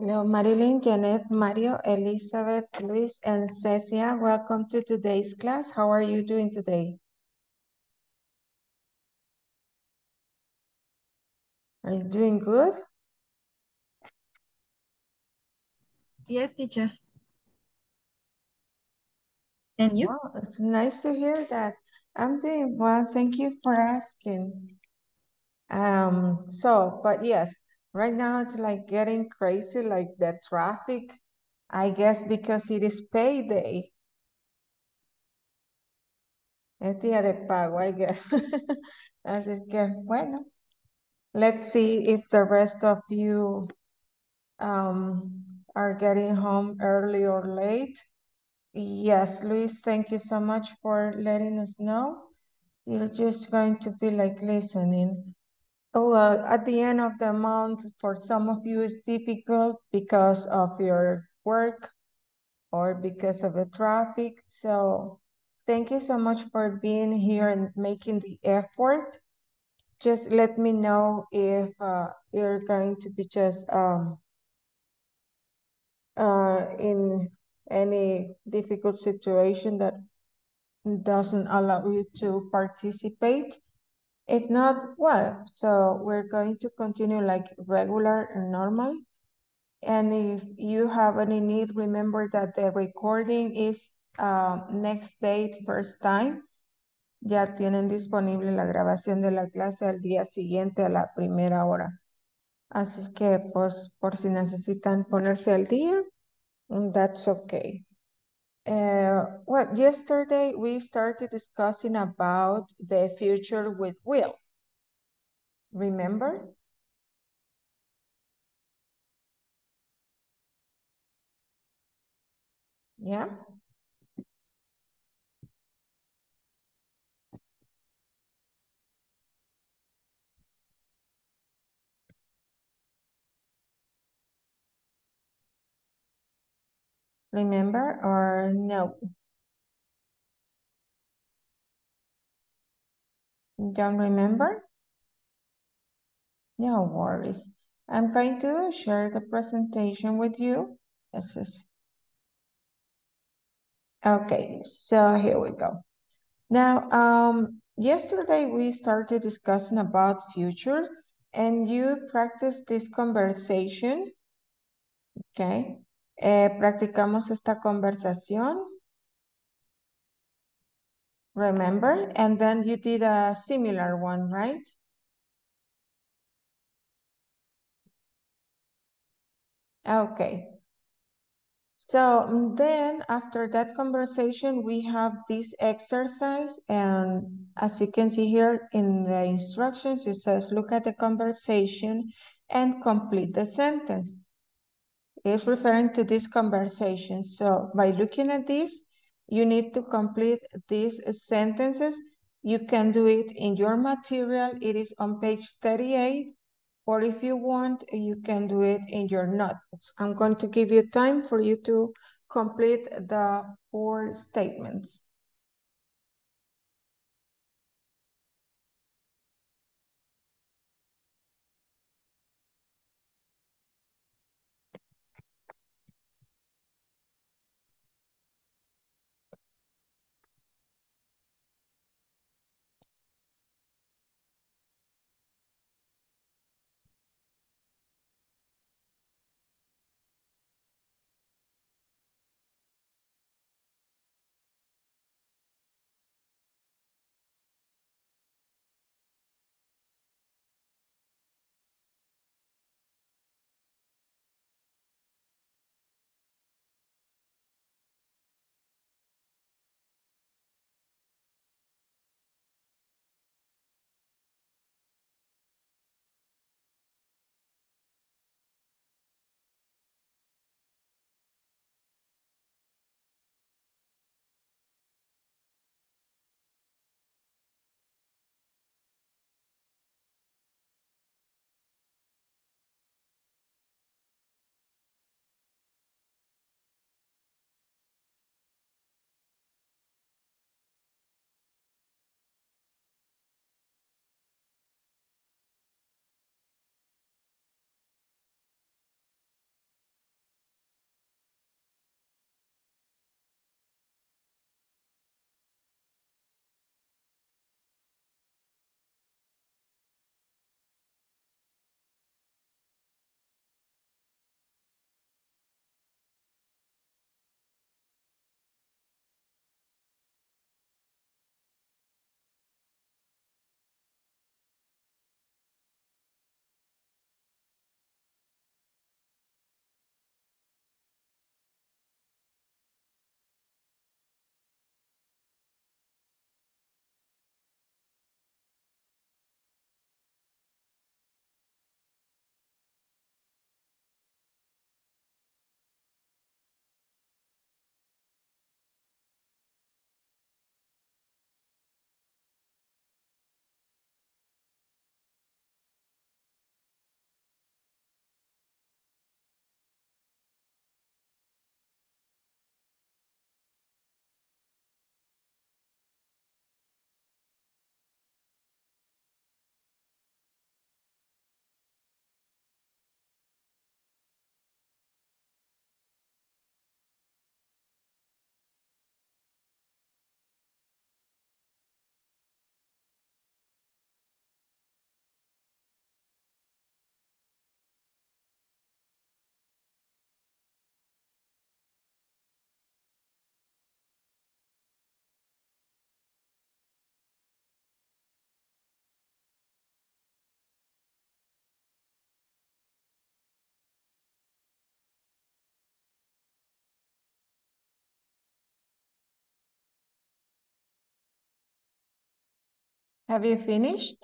Hello, Marilyn, Janet, Mario, Elizabeth, Luis, and Cecia. Welcome to today's class. How are you doing today? Are you doing good? Yes, teacher. And you? Well, it's nice to hear that. I'm doing well. Thank you for asking. But yes, right now it's like getting crazy, like the traffic, I guess, because it is payday. Es día de pago, I guess. Así que, bueno, let's see if the rest of you are getting home early or late. Yes, Luis, thank you so much for letting us know. You're just going to be like listening. Well, at the end of the month, for some of you, it's difficult because of your work or because of the traffic. So thank you so much for being here and making the effort. Just let me know if you're going to be just in any difficult situation that doesn't allow you to participate. If not, well, so we're going to continue like regular and normal. And if you have any need, remember that the recording is next day, first time. Ya tienen disponible la grabación de la clase al día siguiente a la primera hora. Así que, pues, por si necesitan ponerse al día, that's okay. Well, yesterday we started discussing about the future with Will. Remember? Yeah? Remember or no? Don't remember? No worries. I'm going to share the presentation with you. This is... Okay, so here we go. Now, yesterday we started discussing about future and you practiced this conversation, okay? Practicamos esta conversación. Remember? And then you did a similar one, right? Okay. So then after that conversation, we have this exercise. And as you can see here in the instructions, it says, look at the conversation and complete the sentence. Is referring to this conversation. So by looking at this, you need to complete these sentences. You can do it in your material. It is on page 38, or if you want, you can do it in your notebooks. I'm going to give you time for you to complete the 4 statements. Have you finished?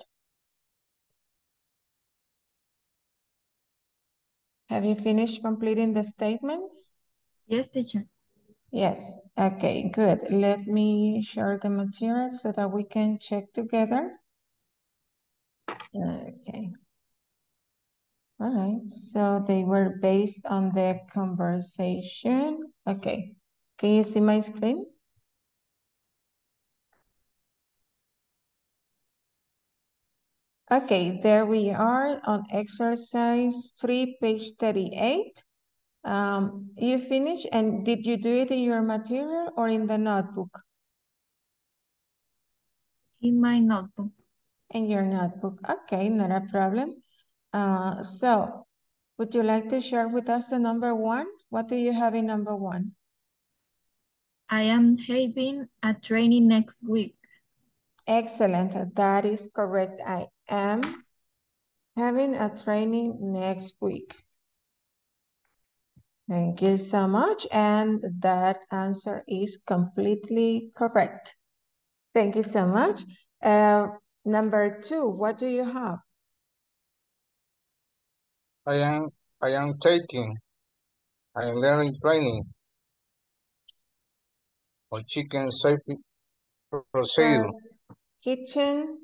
Have you finished completing the statements? Yes, teacher. Yes. Okay, good. Let me share the material so that we can check together. Okay. All right. So they were based on the conversation. Okay. Can you see my screen? Okay, there we are on exercise 3, page 38. You finished, and did you do it in your material or in the notebook? In my notebook. In your notebook. Okay, not a problem. So, would you like to share with us the number one? What do you have in number one? I am having a training next week. Excellent. That is correct. I am having a training next week. Thank you so much. And that answer is completely correct. Thank you so much. Number two, what do you have? I am learning training on chicken safety procedure. Kitchen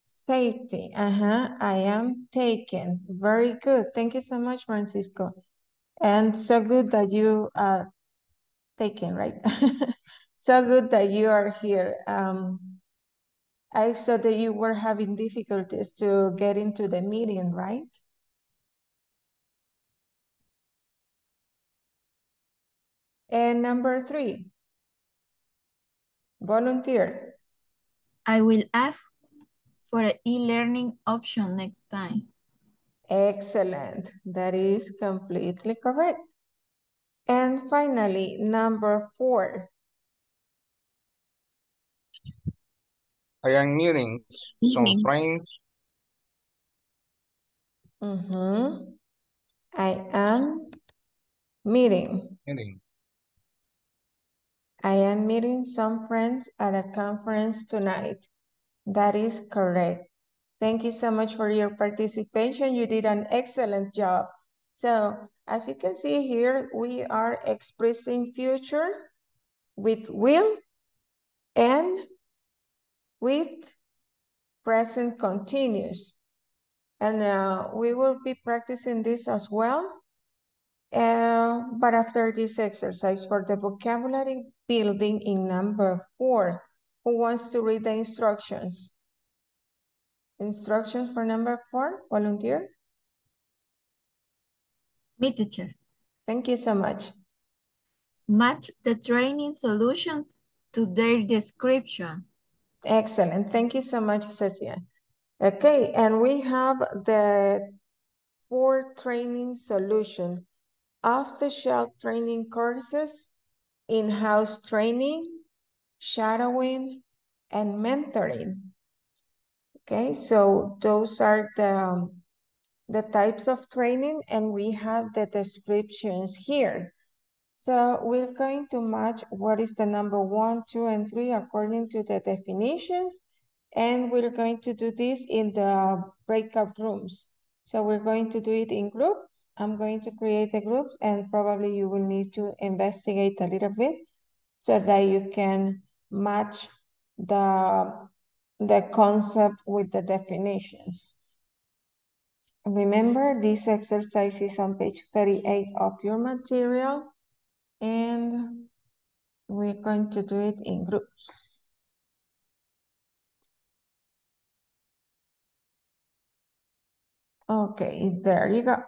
safety. I am taken. Very good. Thank you so much, Francisco. And so good that you are taken, right? So good that you are here. I saw that you were having difficulties to get into the meeting, right? And number three, volunteer. I will ask for an e-learning option next time. Excellent. That is completely correct. And finally, number four. I am meeting some friends. I am meeting. I am meeting some friends at a conference tonight. That is correct. Thank you so much for your participation. You did an excellent job. So as you can see here, we are expressing future with will and with present continuous. And we will be practicing this as well. But after this exercise for the vocabulary building in number four, who wants to read the instructions? Instructions for number four, volunteer? Me, teacher. Thank you so much. Match the training solutions to their description. Excellent. Thank you so much, Cecilia. Okay, and we have the four training solution. Off-the-shelf training courses, in-house training, shadowing, and mentoring. Okay, so those are the types of training, and we have the descriptions here. So we're going to match what is the number 1, 2, and 3 according to the definitions, and we're going to do this in the breakout rooms. So we're going to do it in groups. I'm going to create a group, and probably you will need to investigate a little bit so that you can match the concept with the definitions. Remember, this exercise is on page 38 of your material, and we're going to do it in groups. Okay, there you go.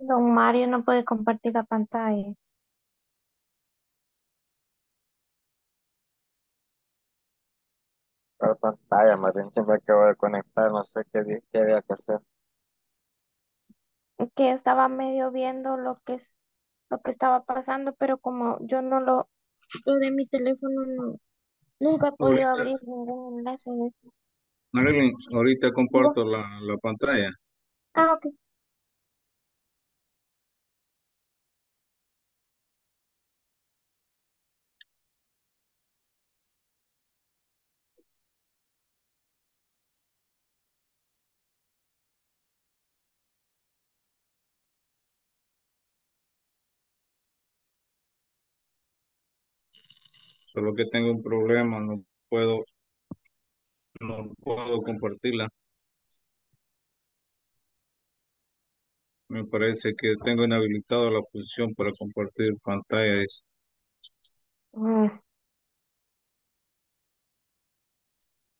Don Mario no puede compartir la pantalla. La pantalla, más bien que me acabo de conectar, no sé qué había que hacer. Es que yo estaba medio viendo lo que estaba pasando, pero como yo no lo, yo de mi teléfono nunca he podido Ahorita, abrir ningún enlace de eso. Marilyn, ahorita comparto la pantalla. Ah, ok. Solo que tengo un problema, no puedo compartirla. Me parece que tengo inhabilitado la función para compartir pantallas. Mm,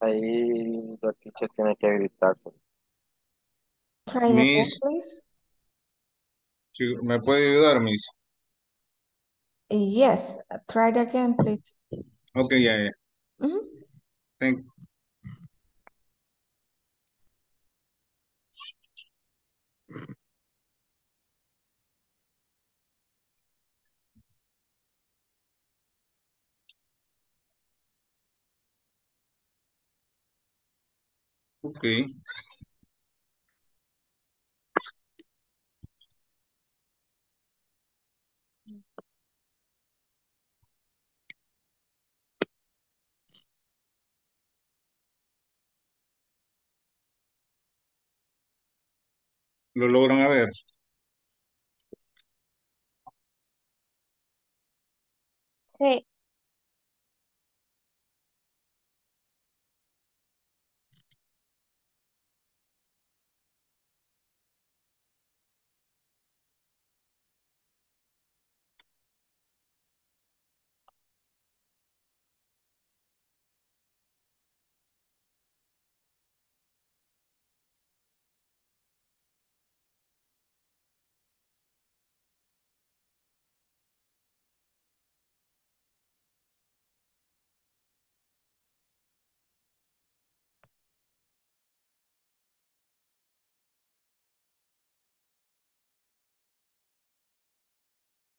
Ahí la teacher tiene que gritarse. Try again, Miss, please. ¿Me puede ayudar, Miss? Yes, try it again, please. Ok, ya. Mhm. Thank you. Ok, lo logran a ver. Sí,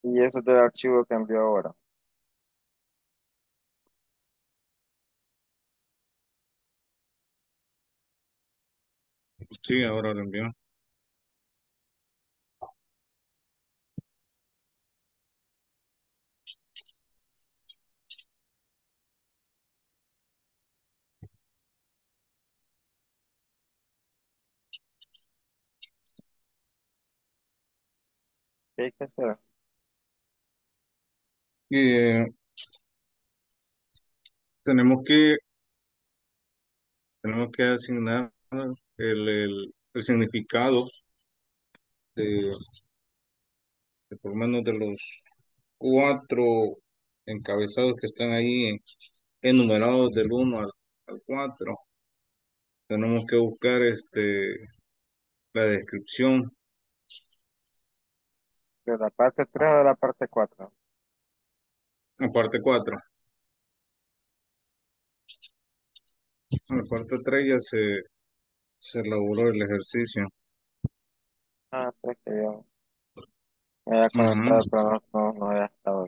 Y eso del archivo que envió ahora. Sí, ahora lo envío. ¿Qué hay que hacer? Y, tenemos que asignar el significado de, de por lo menos de los cuatro encabezados que están ahí enumerados del 1 al 4. Tenemos que buscar la descripción ¿De la parte 3 o de la parte 4? en parte 4. En la parte 3 ya se elaboró el ejercicio. Ah, sí, que yo me había Ujú. conectado, pero no había estado.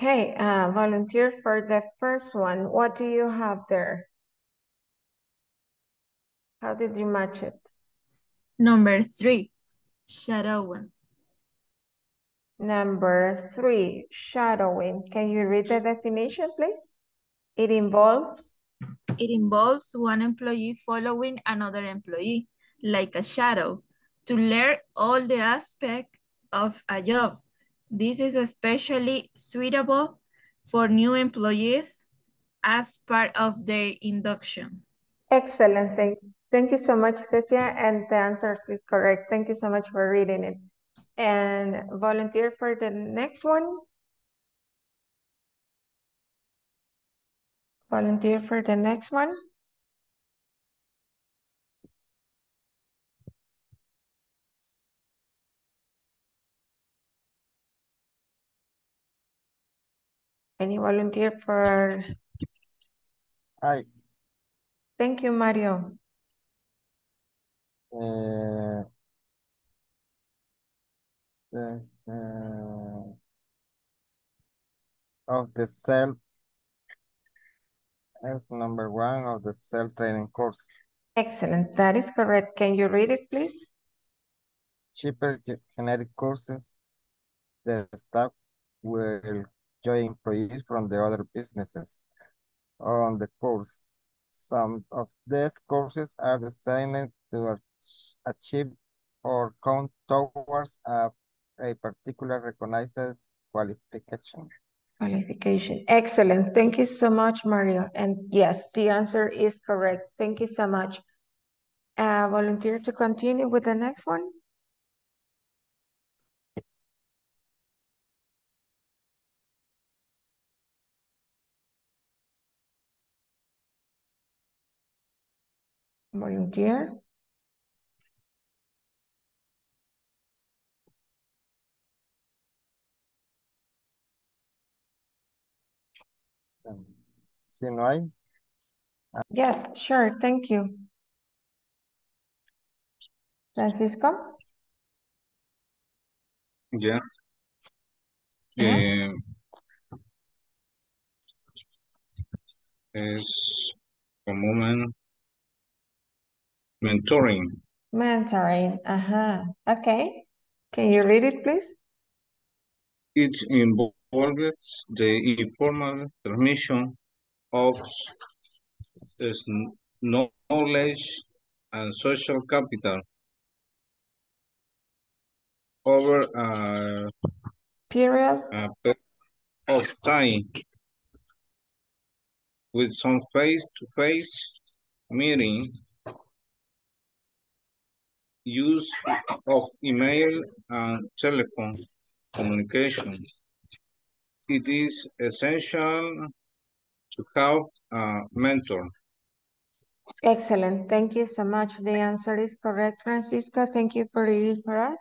Okay, volunteer for the first one. What do you have there? How did you match it? Number 3, shadowing. Number 3, shadowing. Can you read the definition, please? It involves one employee following another employee, like a shadow, to learn all the aspects of a job. This is especially suitable for new employees as part of their induction. Excellent. Thank you so much, Cecia. And the answer is correct. Thank you so much for reading it. And volunteer for the next one. Volunteer for the next one. Any volunteer for? Hi. Thank you, Mario. Of the self as number 1 of the self-training course. Excellent, that is correct. Can you read it, please? Cheaper generic courses. The staff will join employees from the other businesses on the course. Some of these courses are designed to achieve or count towards a particular recognized qualification. Excellent. Thank you so much, Mario. And yes, the answer is correct. Thank you so much. Volunteer to continue with the next one. Volunteer. Yes, sure. Thank you. Francisco? Yeah. Yeah. Es común mentoring. Mentoring. Okay. Can you read it, please? It involves the informal transmission of knowledge and social capital over a period of time with some face-to-face meeting, use of email and telephone communication. It is essential to have a mentor. Excellent. Thank you so much. The answer is correct, Francisco. Thank you for reading for us.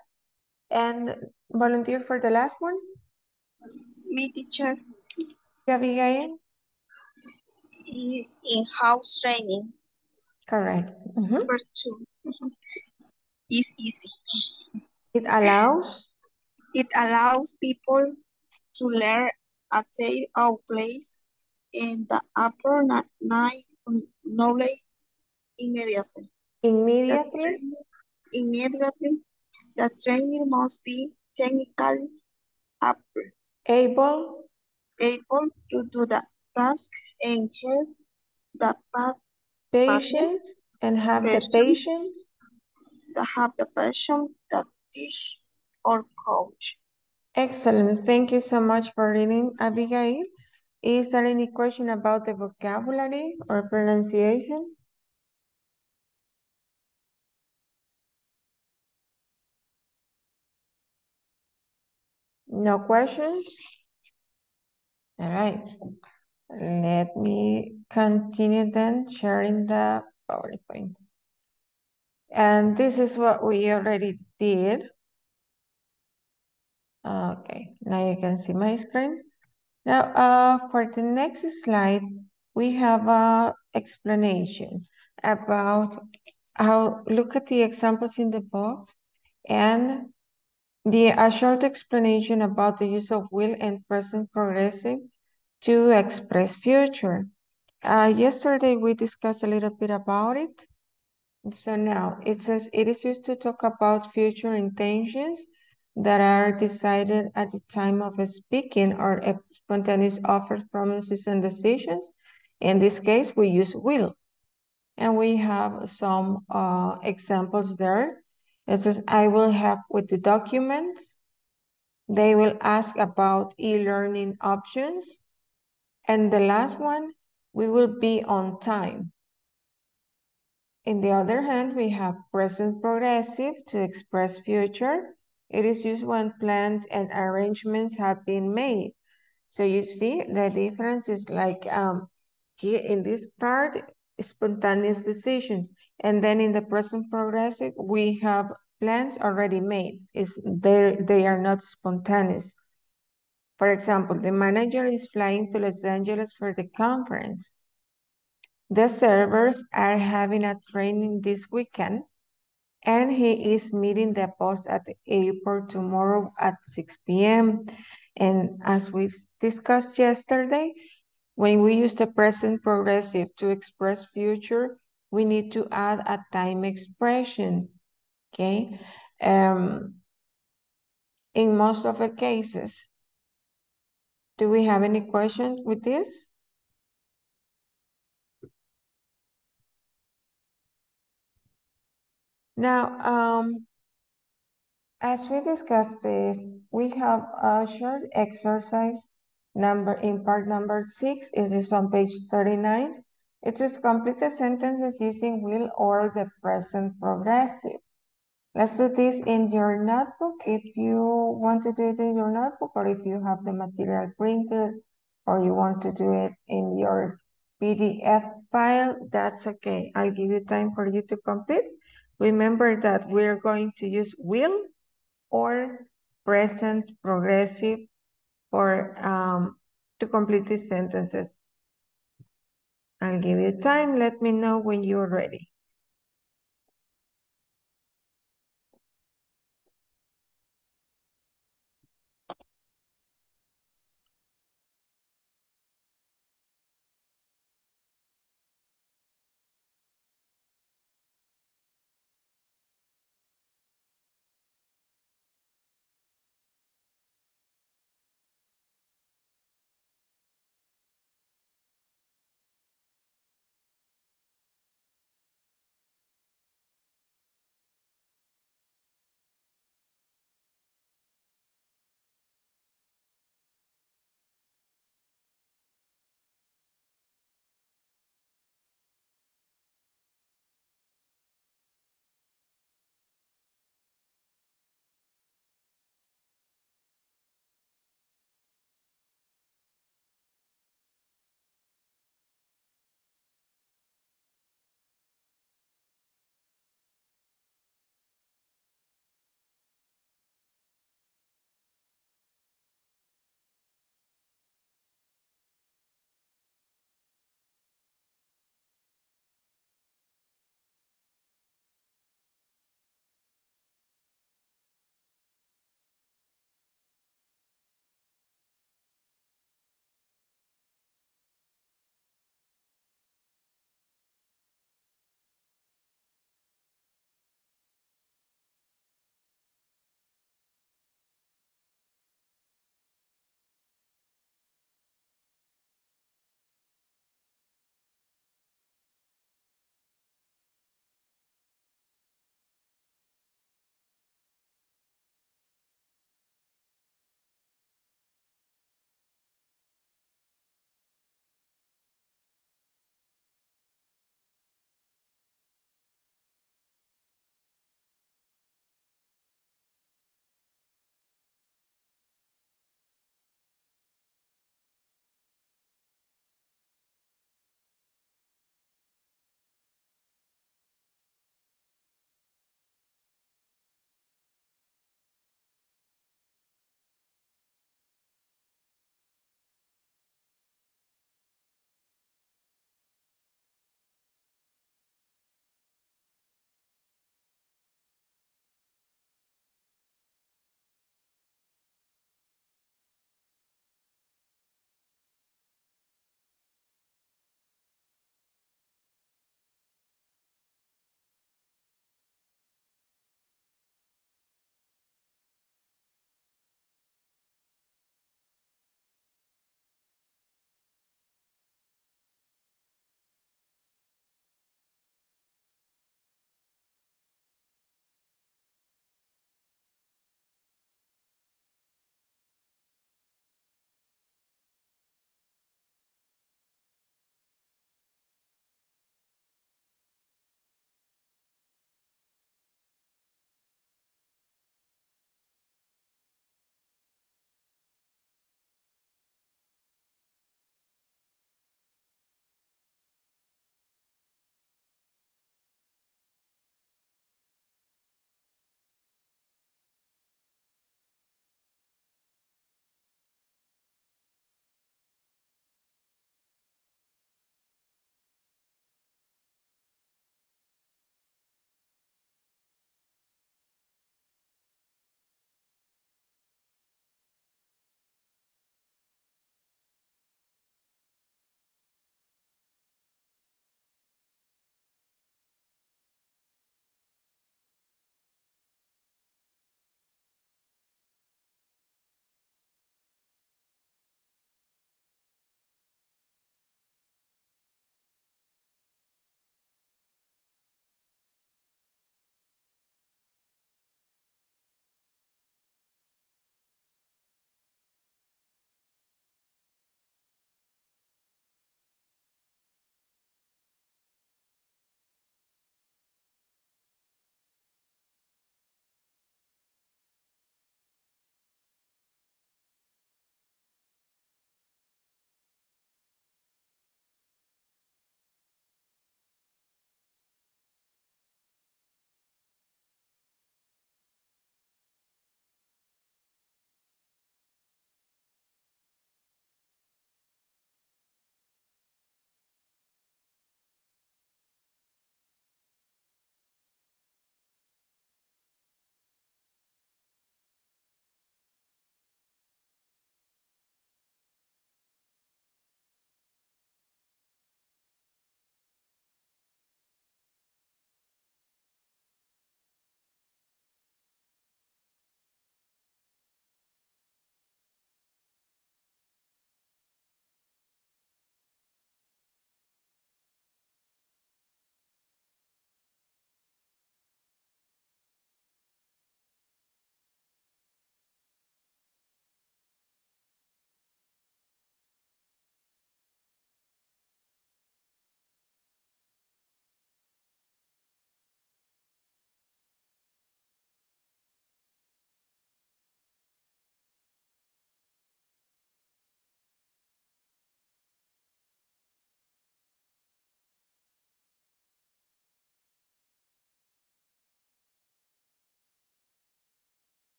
And volunteer for the last one. Me, teacher. Abigail. In-house training. Correct. Number 2. It's easy. It allows people to learn at their own place and the upper knowledge immediately. The trainer must be technically able to do the task and have the passion that teach or coach. Excellent. Thank you so much for reading, Abigail. Is there any question about the vocabulary or pronunciation? No questions? All right. Let me continue then sharing the PowerPoint. And this is what we already did. Okay, now you can see my screen. Now, for the next slide, we have an explanation about how, look at the examples in the box and A short explanation about the use of will and present progressive to express future. Yesterday we discussed a little bit about it. So now it says it is used to talk about future intentions that are decided at the time of speaking or spontaneous offers, promises, and decisions. In this case, we use will. And we have some examples there. It says, I will help with the documents. They will ask about e-learning options. And the last one, we will be on time. On the other hand, we have present progressive to express future. It is used when plans and arrangements have been made. So you see the difference is like here in this part, spontaneous decisions. And then in the present progressive, we have plans already made. They are not spontaneous. For example, the manager is flying to Los Angeles for the conference. The servers are having a training this weekend, and he is meeting the boss at the airport tomorrow at 6 p.m. And as we discussed yesterday, when we use the present progressive to express future, we need to add a time expression, okay? In most of the cases. Do we have any questions with this? Now, as we discussed this, we have a short exercise in part number 6. It is on page 39. It says complete the sentences using will or the present progressive. Let's do this in your notebook if you want to do it in your notebook, or if you have the material printed, or you want to do it in your PDF file, that's okay. I'll give you time for you to complete. Remember that we're going to use will or present progressive for to complete these sentences. I'll give you time. Let me know when you're ready.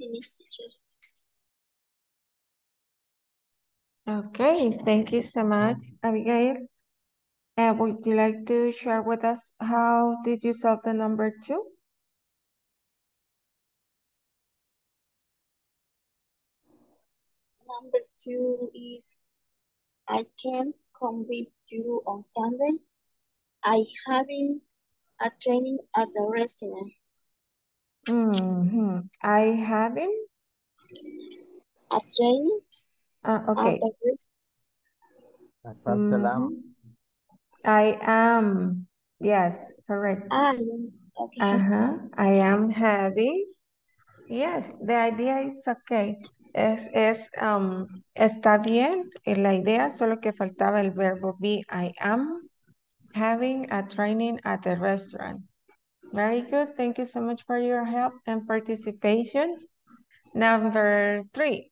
finish, teacher. Okay, thank you so much, Abigail. Would you like to share with us how did you solve the number 2? Number 2 is, I can't come with you on Sunday. I having a training at the restaurant. I having a training okay. at the restaurant. I am, yes, correct. I am, okay. I am having, yes, the idea is okay. Está bien la idea, solo que faltaba el verbo be. I am having a training at the restaurant. Very good. Thank you so much for your help and participation. Number 3.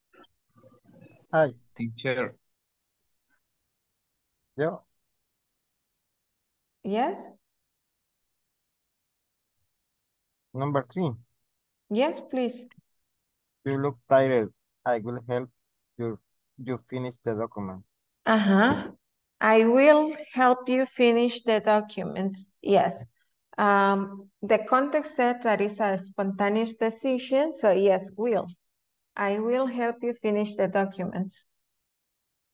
Hi, teacher. Yeah. Yes. Number 3. Yes, please. You look tired. I will help you finish the document. I will help you finish the documents. Yes. The context said that is a spontaneous decision. So yes, will. I will help you finish the documents.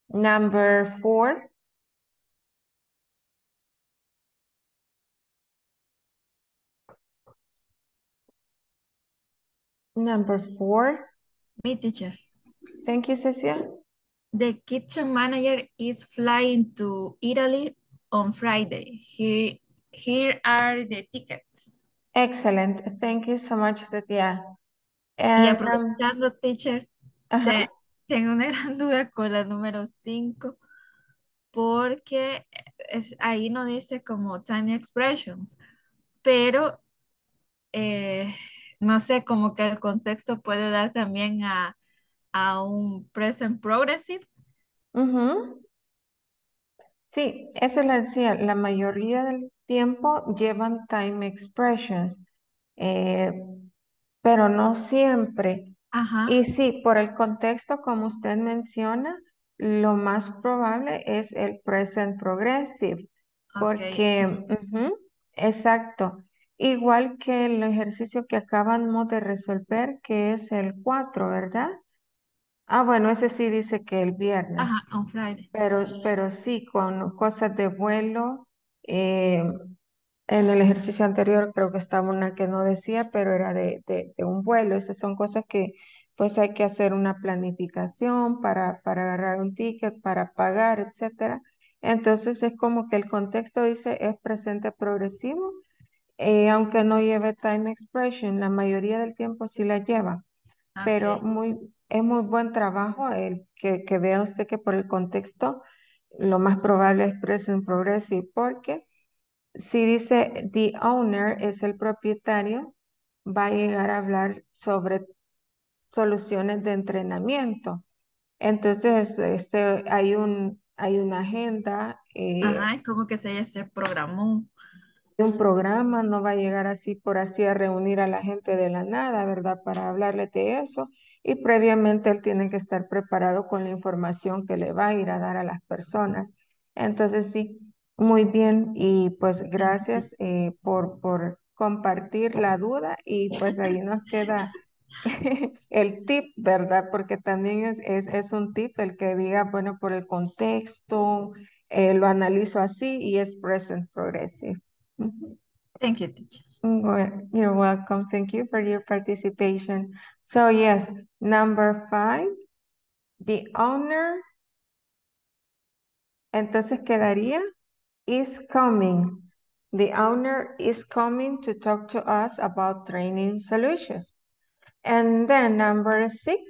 Number 4. Number 4. Me, teacher. Thank you, Cecilia. The kitchen manager is flying to Italy on Friday. Here are the tickets. Excellent. Thank you so much, Cecilia. Y aprovechando, teacher, tengo una gran duda con la número 5, porque ahí no dice como time expressions, pero... no sé, como que el contexto puede dar también a un present progressive. Sí, eso lo decía. La mayoría del tiempo llevan time expressions, pero no siempre. Y sí, por el contexto, como usted menciona, lo más probable es el present progressive. Okay. Porque, exacto. Igual que el ejercicio que acabamos de resolver, que es el 4, ¿verdad? Bueno, ese sí dice que el viernes. On Friday. Pero sí, con cosas de vuelo. En el ejercicio anterior creo que estaba una que no decía, pero era de un vuelo. Esas son cosas que pues hay que hacer una planificación para agarrar un ticket, para pagar, etcétera. Entonces es como que el contexto dice es presente progresivo. Aunque no lleve time expression, la mayoría del tiempo sí la lleva. Pero es muy buen trabajo el que vea usted que por el contexto lo más probable es present progressive, porque si dice the owner es el propietario, va a llegar a hablar sobre soluciones de entrenamiento. Entonces hay una agenda. Es como que se programó. Un programa no va a llegar así por así a reunir a la gente de la nada, ¿verdad? Para hablarle de eso, y previamente él tiene que estar preparado con la información que le va a ir a dar a las personas. Entonces sí, muy bien, y pues gracias por compartir la duda, y pues ahí nos queda el tip, ¿verdad? Porque también es un tip el que diga, bueno, por el contexto, lo analizo así y es present progressive. Thank you, teacher. Well, you're welcome. Thank you for your participation. So yes, number 5, the owner, entonces quedaría, is coming. The owner is coming to talk to us about training solutions. And then number 6.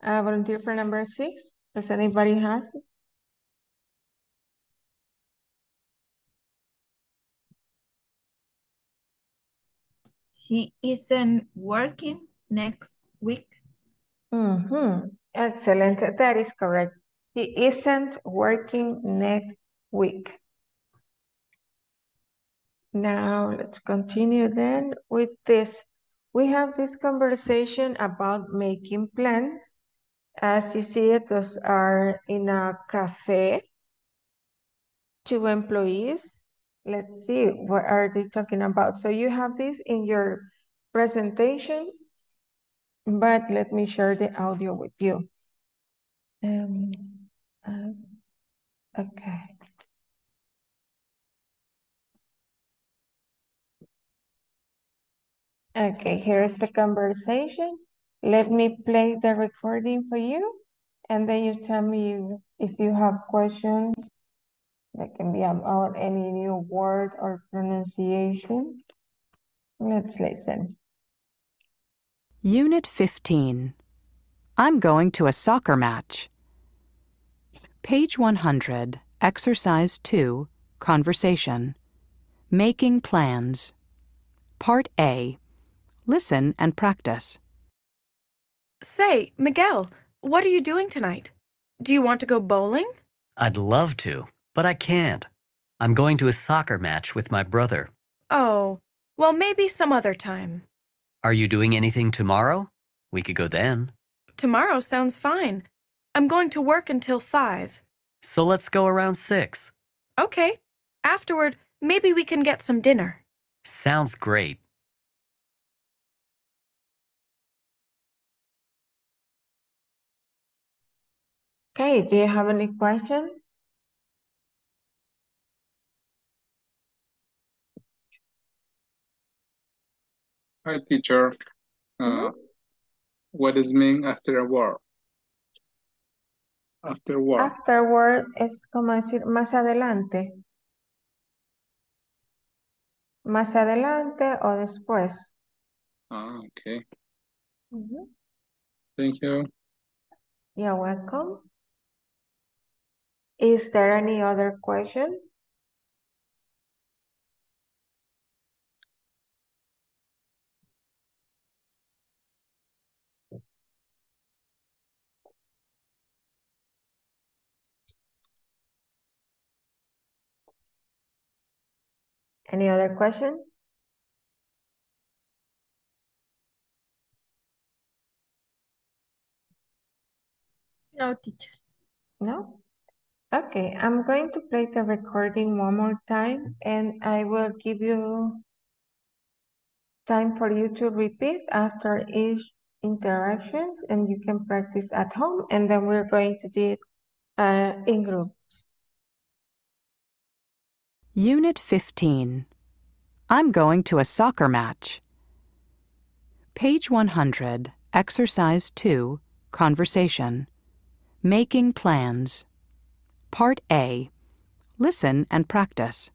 Volunteer for number 6. Does anybody have it? He isn't working next week. Excellent. That is correct. He isn't working next week. Now let's continue then with this. We have this conversation about making plans. As you see it, those are in a cafe. Two employees. Let's see, what are they talking about? So you have this in your presentation, but let me share the audio with you. Okay. Okay, here's the conversation. Let me play the recording for you, and then you tell me if you have questions that can be about any new word or pronunciation. Let's listen. Unit 15. I'm going to a soccer match. Page 100, Exercise 2, Conversation. Making plans. Part A. Listen and practice. Say, Miguel, what are you doing tonight? Do you want to go bowling? I'd love to, but I can't. I'm going to a soccer match with my brother. Oh, well, maybe some other time. Are you doing anything tomorrow? We could go then. Tomorrow sounds fine. I'm going to work until 5. So let's go around 6. Okay. Afterward, maybe we can get some dinner. Sounds great. Okay, do you have any questions? Hi, teacher. What does mean after a word? After word. After word es como decir más adelante. Más adelante o después. Ah, okay. Thank you. You're welcome. Is there any other question? Any other question? No, teacher. No? Okay, I'm going to play the recording one more time, and I will give you time for you to repeat after each interaction, and you can practice at home, and then we're going to do it in groups. Unit 15. I'm going to a soccer match. Page 100, Exercise 2, Conversation. Making plans. Part A. Listen and practice.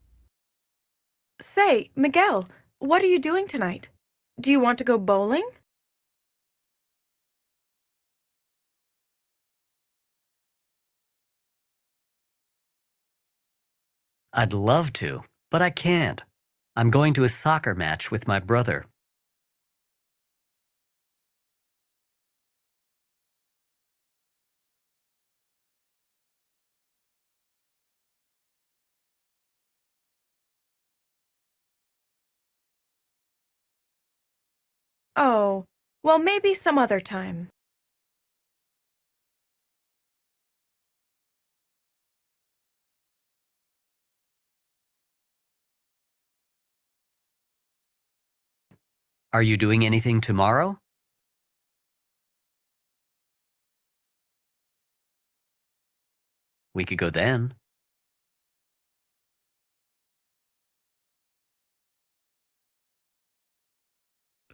Say, Miguel, what are you doing tonight? Do you want to go bowling? I'd love to, but I can't. I'm going to a soccer match with my brother. Oh, well, maybe some other time. Are you doing anything tomorrow? We could go then.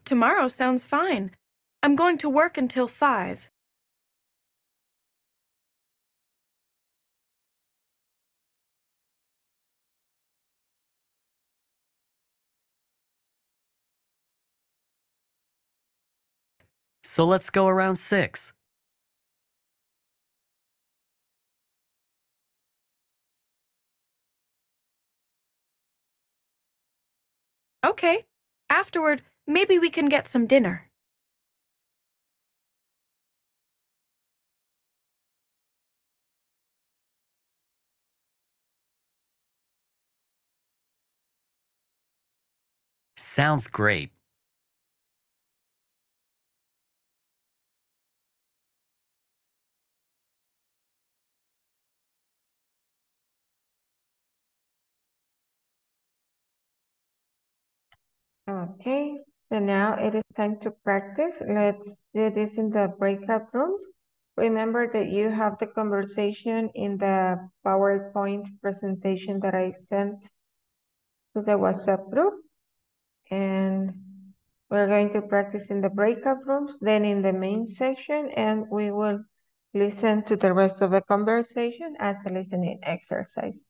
Tomorrow sounds fine. I'm going to work until 5. So let's go around 6. Okay. Afterward, maybe we can get some dinner. Sounds great. Okay, so now it is time to practice. Let's do this in the breakout rooms. Remember that you have the conversation in the PowerPoint presentation that I sent to the WhatsApp group. And we're going to practice in the breakout rooms, then in the main section, and we will listen to the rest of the conversation as a listening exercise.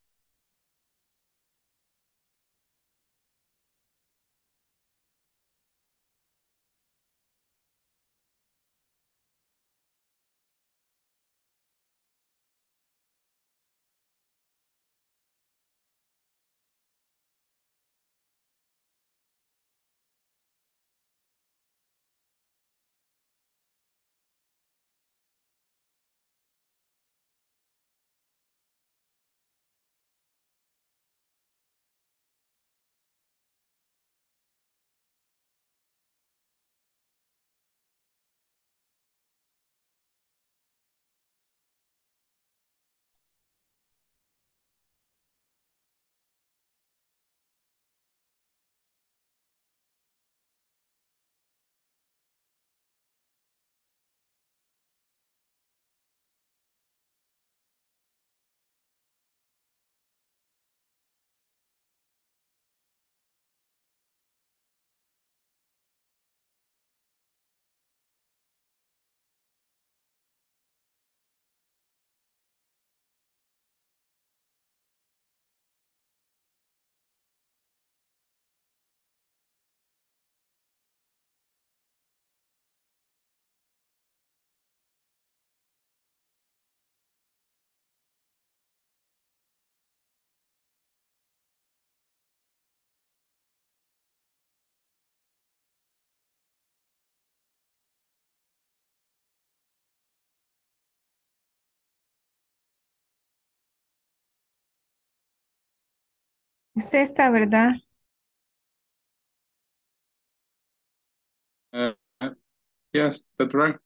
Es esta, ¿verdad? Yes, that's right.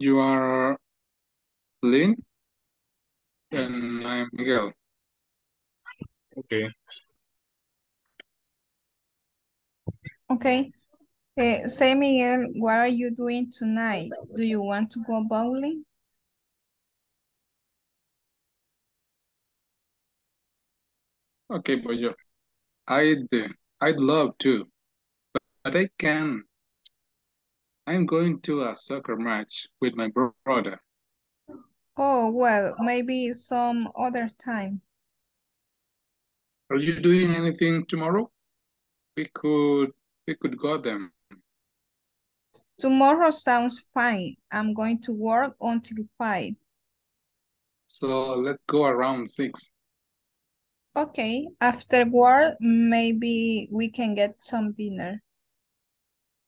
You are Lynn and I'm Miguel. Okay. Okay. Say, Miguel, what are you doing tonight? Do you want to go bowling? Okay, but I'd love to, but I can't. I'm going to a soccer match with my brother. Oh, well, maybe some other time. Are you doing anything tomorrow? We could go then. Tomorrow sounds fine. I'm going to work until 5. So let's go around 6. Okay, after work, maybe we can get some dinner.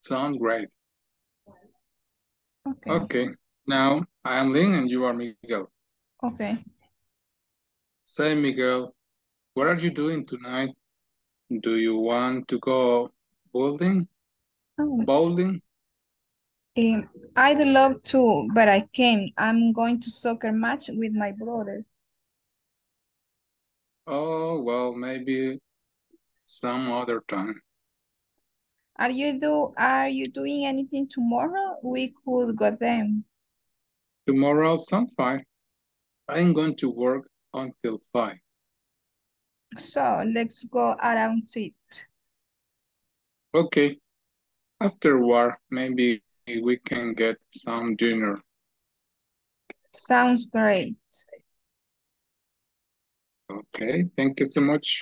Sounds great. Okay. Okay, now I am Lynn and you are Miguel. Okay. Say, Miguel, what are you doing tonight? Do you want to go bowling? Oh, bowling? I'd love to, but I can't. I'm going to soccer match with my brother. Oh, well, maybe some other time. Are you doing anything tomorrow? We could go then. Tomorrow sounds fine. I'm going to work until 5. So let's go around 6. Okay. After work, maybe we can get some dinner. Sounds great. Okay, thank you so much.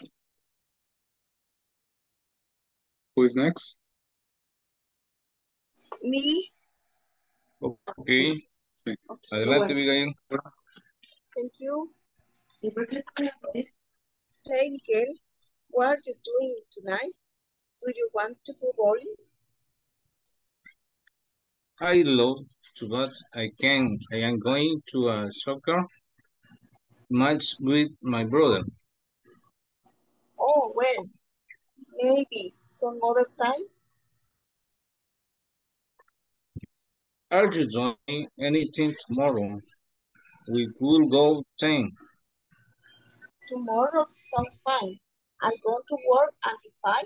Who is next? Me. Ok. Sí. Adelante, Miguel. Thank you. Say, Miguel, what are you doing tonight? Do you want to go bowling? I love to, but I can't. I am going to a soccer match with my brother. Oh, well, maybe some other time. Are you doing anything tomorrow? We could go ten. Tomorrow sounds fine. I'm going to work until 5.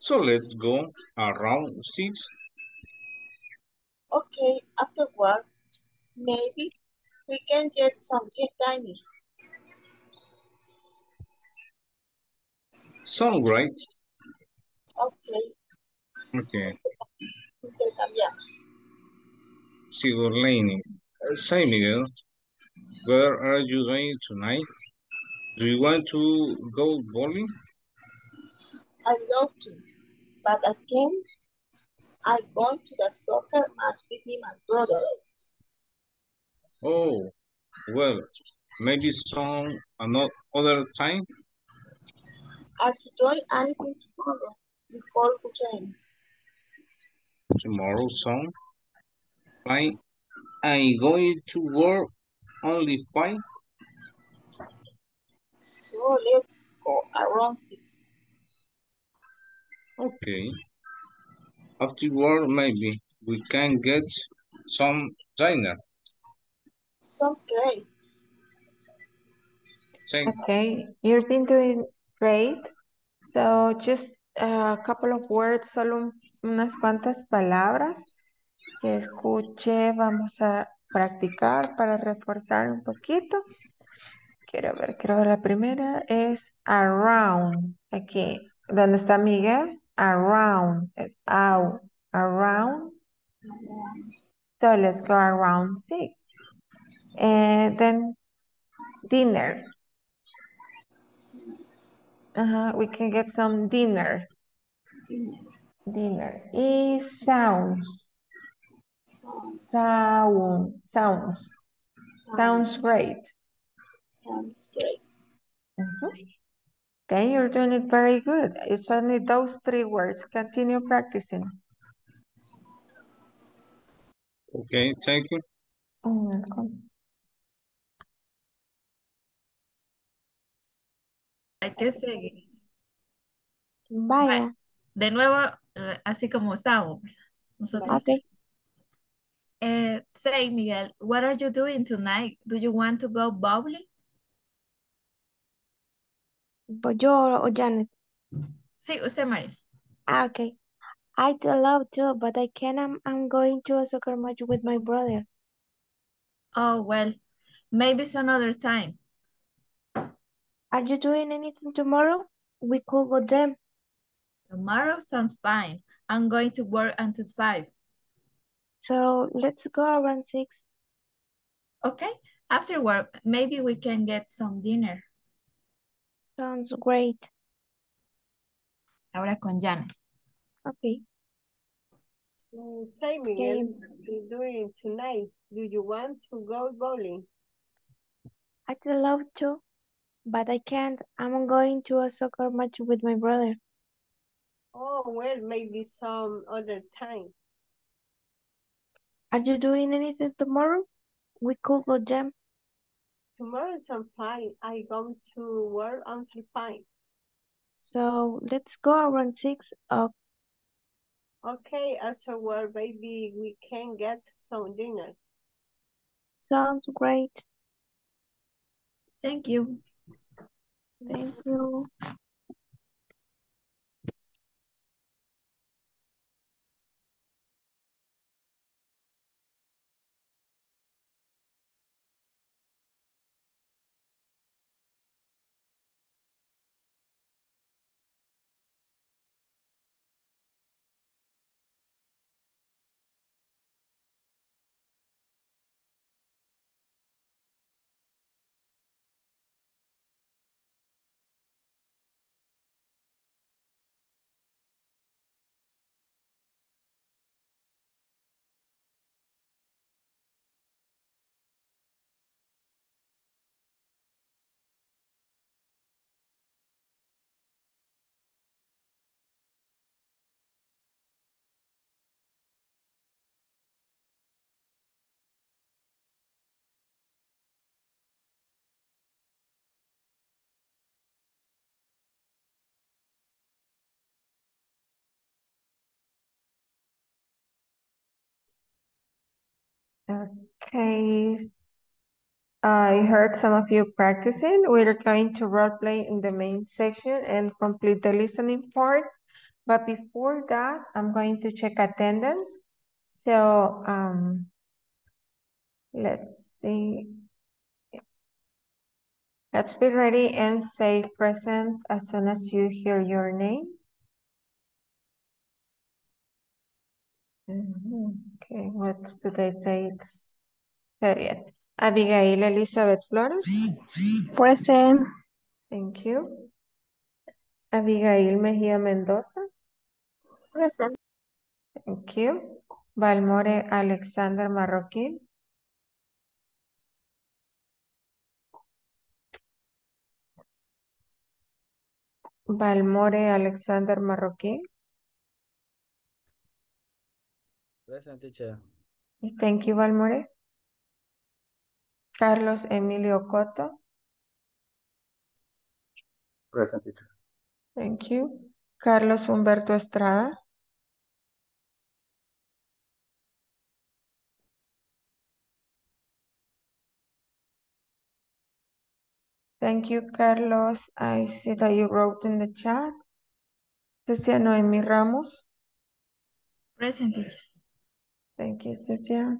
So let's go around 6. Okay, after work, maybe we can get something tiny. Sound right? Okay. Okay. Intercambiamos. Sigurlini, say Miguel, where are you going tonight? Do you want to go bowling? I love to, but again, I go to the soccer match with my brother. Oh, well, maybe some another time. Are you doing anything tomorrow? Before the time. Tomorrow, some. Fine. I'm going to work only 5. So let's go around 6. Okay. Afterward, maybe we can get some dinner. Sounds great. Same. Okay, you've been doing great. So just a couple of words, solo unas cuantas palabras que escuché. Vamos a practicar para reforzar un poquito. Quiero ver la primera. Es around. Aquí, ¿dónde está Miguel? Around. Es out. Around. So let's go around 6. And then dinner. We can get some dinner. Dinner. Y sounds. Sounds. Sounds great. Sounds great. Then you're doing it very good. It's only those 3 words. Continue practicing. Okay, thank you. You're welcome. Hay que seguir. Vaya. De nuevo, así como estamos. Nosotros. Okay. Say, Miguel, what are you doing tonight? Do you want to go bowling? Yo o Janet. Sí, usted, María. Ah, okay. I'd love to, but I can't. I'm going to a soccer match with my brother. Oh, well, maybe some other time. Are you doing anything tomorrow? We could go then. Tomorrow sounds fine. I'm going to work until 5. So let's go around 6. Okay, after work, maybe we can get some dinner. Sounds great. Ahora con Jana. Okay. Say, Miguel, what are you doing tonight? Do you want to go bowling? I'd love to, but I can't. I'm going to a soccer match with my brother. Oh, well, maybe some other time. Are you doing anything tomorrow? We could go jam. Tomorrow is on 5. I go to work until 5. So let's go around 6. Okay, after work, maybe we can get some dinner. Sounds great. Thank you. Thank you. Okay, I heard some of you practicing. We're going to role play in the main section and complete the listening part. But before that, I'm going to check attendance. So let's see. Let's be ready and say present as soon as you hear your name. Okay, what's today's date? 30th. Abigail Elizabeth Flores. Present. Thank you. Abigail Mejia Mendoza. Present. Thank you. Balmore Alexander Marroquín. Balmore Alexander Marroquín. Present, teacher. Thank you, Balmore. Carlos Emilio Cotto. Present, teacher. Thank you. Carlos Humberto Estrada. Thank you, Carlos. I see that you wrote in the chat. Cecia Noemi Ramos. Present, teacher. Thank you, Cecia.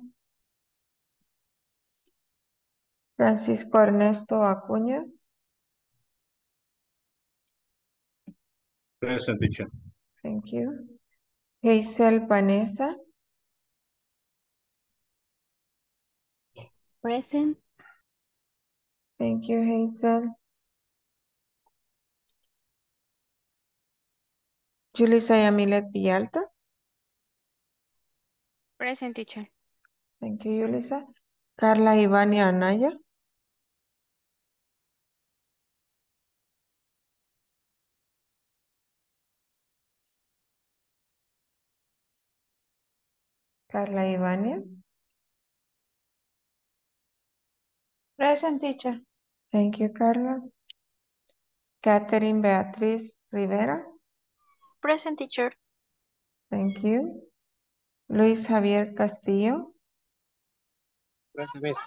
Francisco Ernesto Acuña. Present, teacher. Thank you. Hazel Vanessa. Present. Thank you, Hazel. Julissa Yamilet Villalta. Present, teacher. Thank you, Julissa. Carla Ivania Anaya. Carla Ivania. Present, teacher. Thank you, Carla. Catherine Beatriz Rivera. Present, teacher. Thank you. Luis Javier Castillo. Present, miss.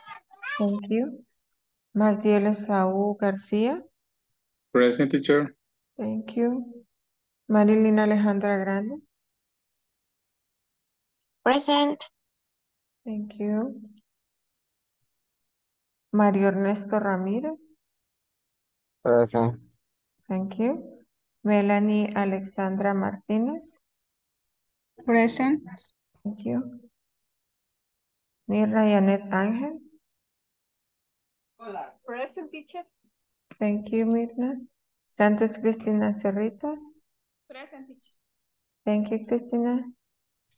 Thank you. Magdiel Saúl García. Present, teacher. Thank you. Marilyn Alejandra Grande. Present. Thank you. Mario Ernesto Ramírez. Present. Thank you. Melanie Alexandra Martínez. Present. Thank you. Mirna Janet Ángel. Hola. Present, teacher. Thank you, Mirna. Santos Cristina Cerritos. Present, teacher. Thank you, Cristina.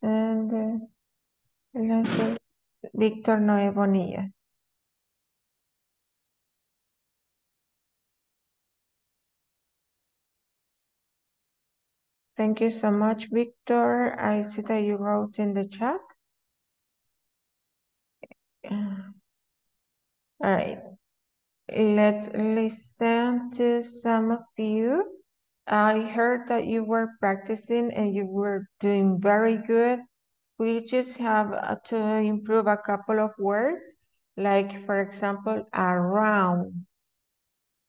And Victor Noé Bonilla. Thank you so much, Victor. I see that you wrote in the chat. All right. Let's listen to some of you. I heard that you were practicing and you were doing very good. We just have to improve a couple of words. Like, for example, around.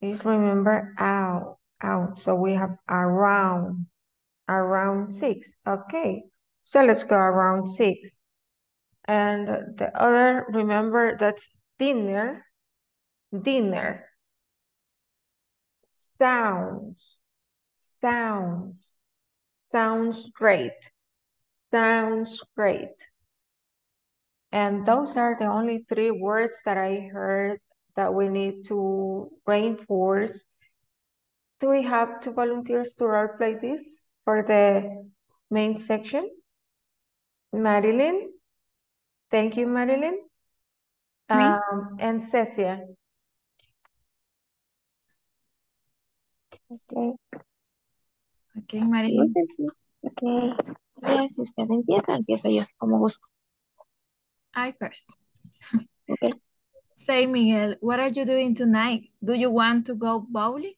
Please remember out. So we have around. Around 6, okay. So let's go around 6. And the other, remember, that's dinner, dinner. Sounds, sounds great. And those are the only 3 words that I heard that we need to reinforce. Do we have 2 volunteers to role play this? For the main section, Marilyn. Thank you, Marilyn. And Cecia. Okay. Okay, Marilyn. Okay. Yes, usted empieza, empiezo yo, como gusto. I first. Okay. Say, Miguel, what are you doing tonight? Do you want to go bowling?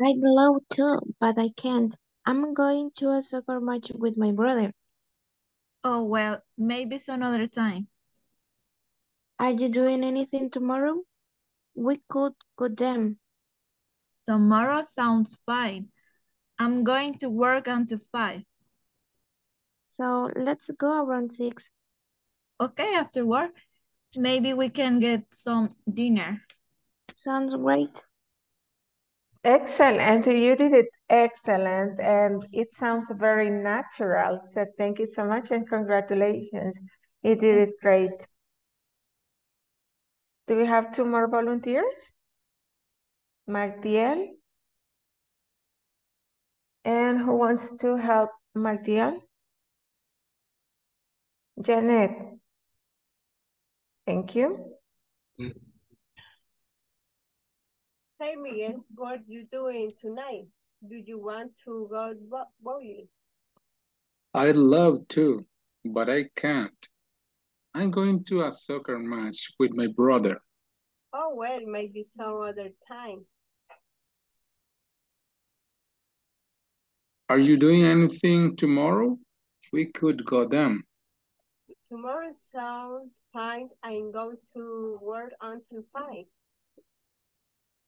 I'd love to, but I can't. I'm going to a soccer match with my brother. Oh, well, maybe some other time. Are you doing anything tomorrow? We could go then. Tomorrow sounds fine. I'm going to work until 5. So let's go around 6. Okay, after work, maybe we can get some dinner. Sounds great. Excellent, you did it excellent, and it sounds very natural. So thank you so much and congratulations. You did it great. Do we have 2 more volunteers? Magdiel. And who wants to help Magdiel? Janet. Thank you. Hey Miguel, what are you doing tonight? Do you want to go bowling? I'd love to, but I can't. I'm going to a soccer match with my brother. Oh, well, maybe some other time. Are you doing anything tomorrow? We could go then. Tomorrow sounds fine. I'm going to work until 5.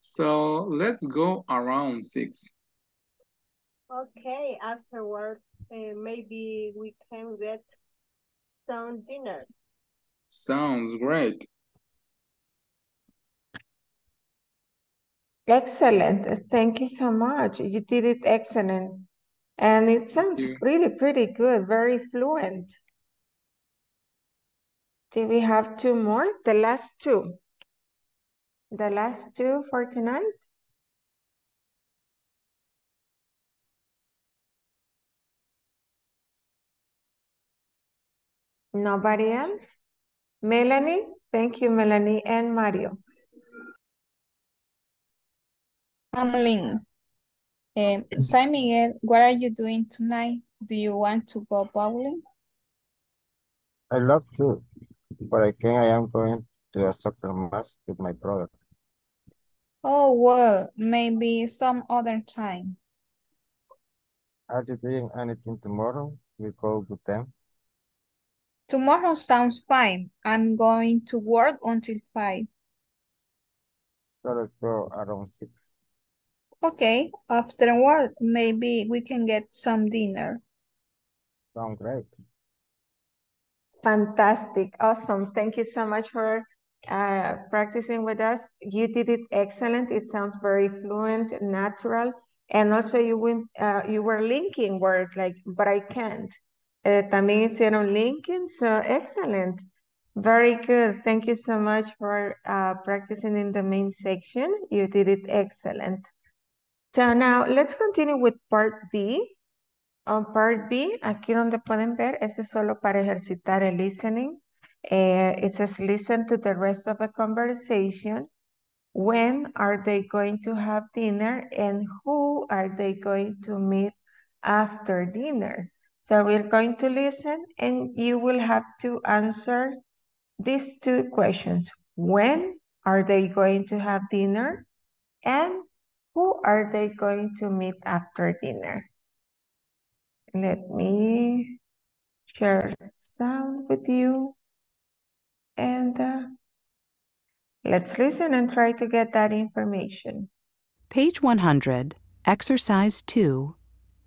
So let's go around 6. Okay, after work, maybe we can get some dinner. Sounds great. Excellent. Thank you so much. You did it excellent. And it sounds really pretty good, very fluent. Do we have 2 more? The last 2. The last 2 for tonight. Nobody else? Melanie? Thank you, Melanie and Mario. Lynn. San Miguel, what are you doing tonight? Do you want to go bowling? I love to, but I am going to a soccer match with my brother. Oh, well, maybe some other time. Are you doing anything tomorrow? We go with them. Tomorrow sounds fine. I'm going to work until 5. So let's go around 6. Okay, after work, maybe we can get some dinner. Sounds great. Fantastic, awesome. Thank you so much for practicing with us. You did it excellent. It sounds very fluent, natural. And also you were linking words like, but I can't. También hicieron linking, so excellent. Very good. Thank you so much for practicing in the main section. You did it excellent. So now, let's continue with part B. On part B, aquí donde pueden ver, este es solo para ejercitar el listening. It says, listen to the rest of the conversation. When are they going to have dinner? And who are they going to meet after dinner? So we're going to listen, and you will have to answer these 2 questions. When are they going to have dinner? And who are they going to meet after dinner? Let me share sound with you. And let's listen and try to get that information. Page 100, Exercise 2,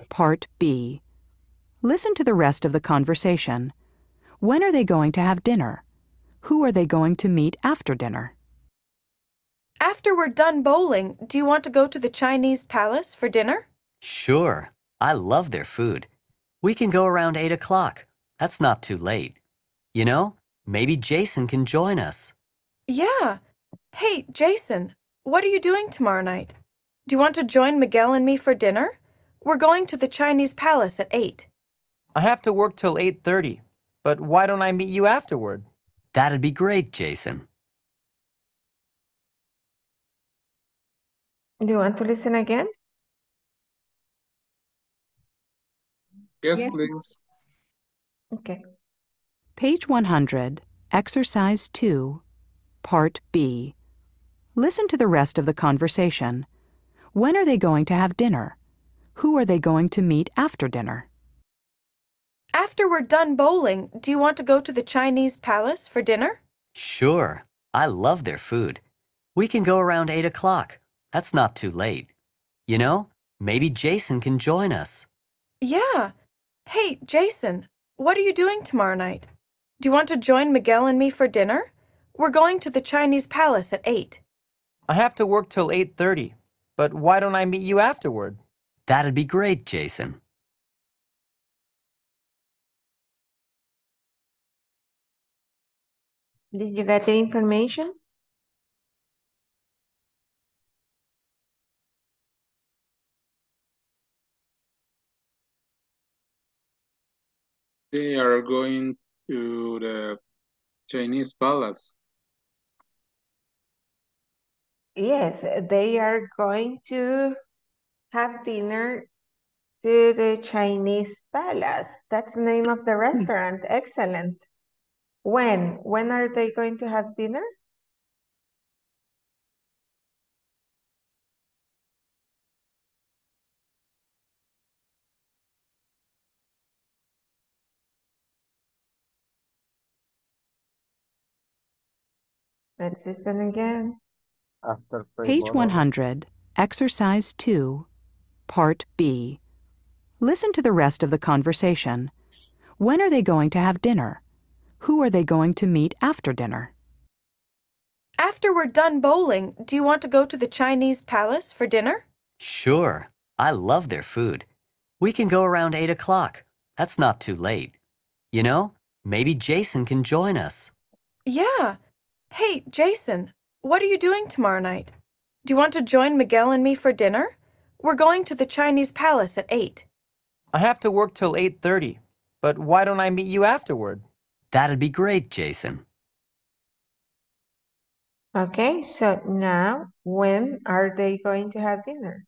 Part B. Listen to the rest of the conversation. When are they going to have dinner? Who are they going to meet after dinner? After we're done bowling, do you want to go to the Chinese Palace for dinner? Sure. I love their food. We can go around 8 o'clock. That's not too late. You know, maybe Jason can join us. Yeah. Hey, Jason, what are you doing tomorrow night? Do you want to join Miguel and me for dinner? We're going to the Chinese Palace at 8. I have to work till 8:30, but why don't I meet you afterward? That'd be great, Jason. Do you want to listen again? Yes, please. Okay. Page 100, Exercise 2, Part B. Listen to the rest of the conversation. When are they going to have dinner? Who are they going to meet after dinner? After we're done bowling, do you want to go to the Chinese Palace for dinner? Sure, I love their food. We can go around 8 o'clock. That's not too late. You know, maybe Jason can join us. Yeah. Hey, Jason, what are you doing tomorrow night? Do you want to join Miguel and me for dinner? We're going to the Chinese Palace at 8. I have to work till 8:30, but why don't I meet you afterward? That'd be great, Jason. Did you get the information? They are going to the Chinese Palace. Yes, they are going to have dinner to the Chinese Palace. That's the name of the restaurant. Excellent. When are they going to have dinner? Let's listen again. Page 100, Exercise 2, Part B. Listen to the rest of the conversation. When are they going to have dinner? Who are they going to meet after dinner? After we're done bowling, do you want to go to the Chinese Palace for dinner? Sure. I love their food. We can go around 8 o'clock. That's not too late. You know, maybe Jason can join us. Yeah. Hey, Jason, what are you doing tomorrow night? Do you want to join Miguel and me for dinner? We're going to the Chinese Palace at 8. I have to work till 8:30, but why don't I meet you afterward? That'd be great, Jason. Okay, so now, when are they going to have dinner?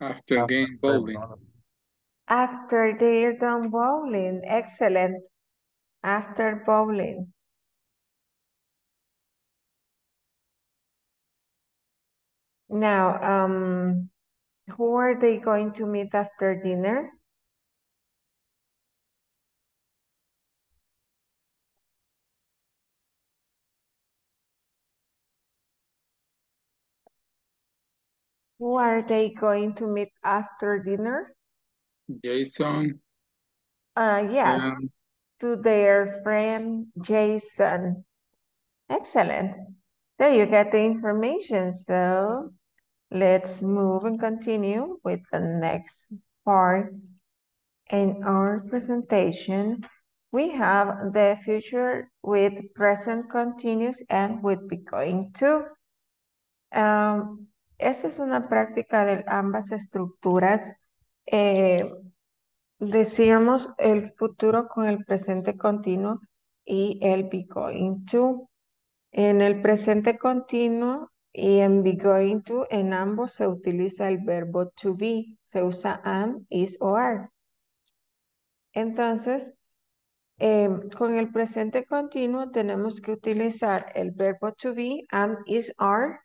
After game bowling. After they're done bowling. Excellent. After bowling. Now, who are they going to meet after dinner? Who are they going to meet after dinner? Jason. Yes, to their friend Jason. Excellent. There you get the information. So let's move and continue with the next part. In our presentation, we have the future with present continuous and would be going to. Esta es una práctica de ambas estructuras. Decíamos el futuro con el presente continuo y el be going to. En el presente continuo y en be going to, en ambos se utiliza el verbo to be. Se usa am, is o are. Entonces, con el presente continuo tenemos que utilizar el verbo to be, am, is, are,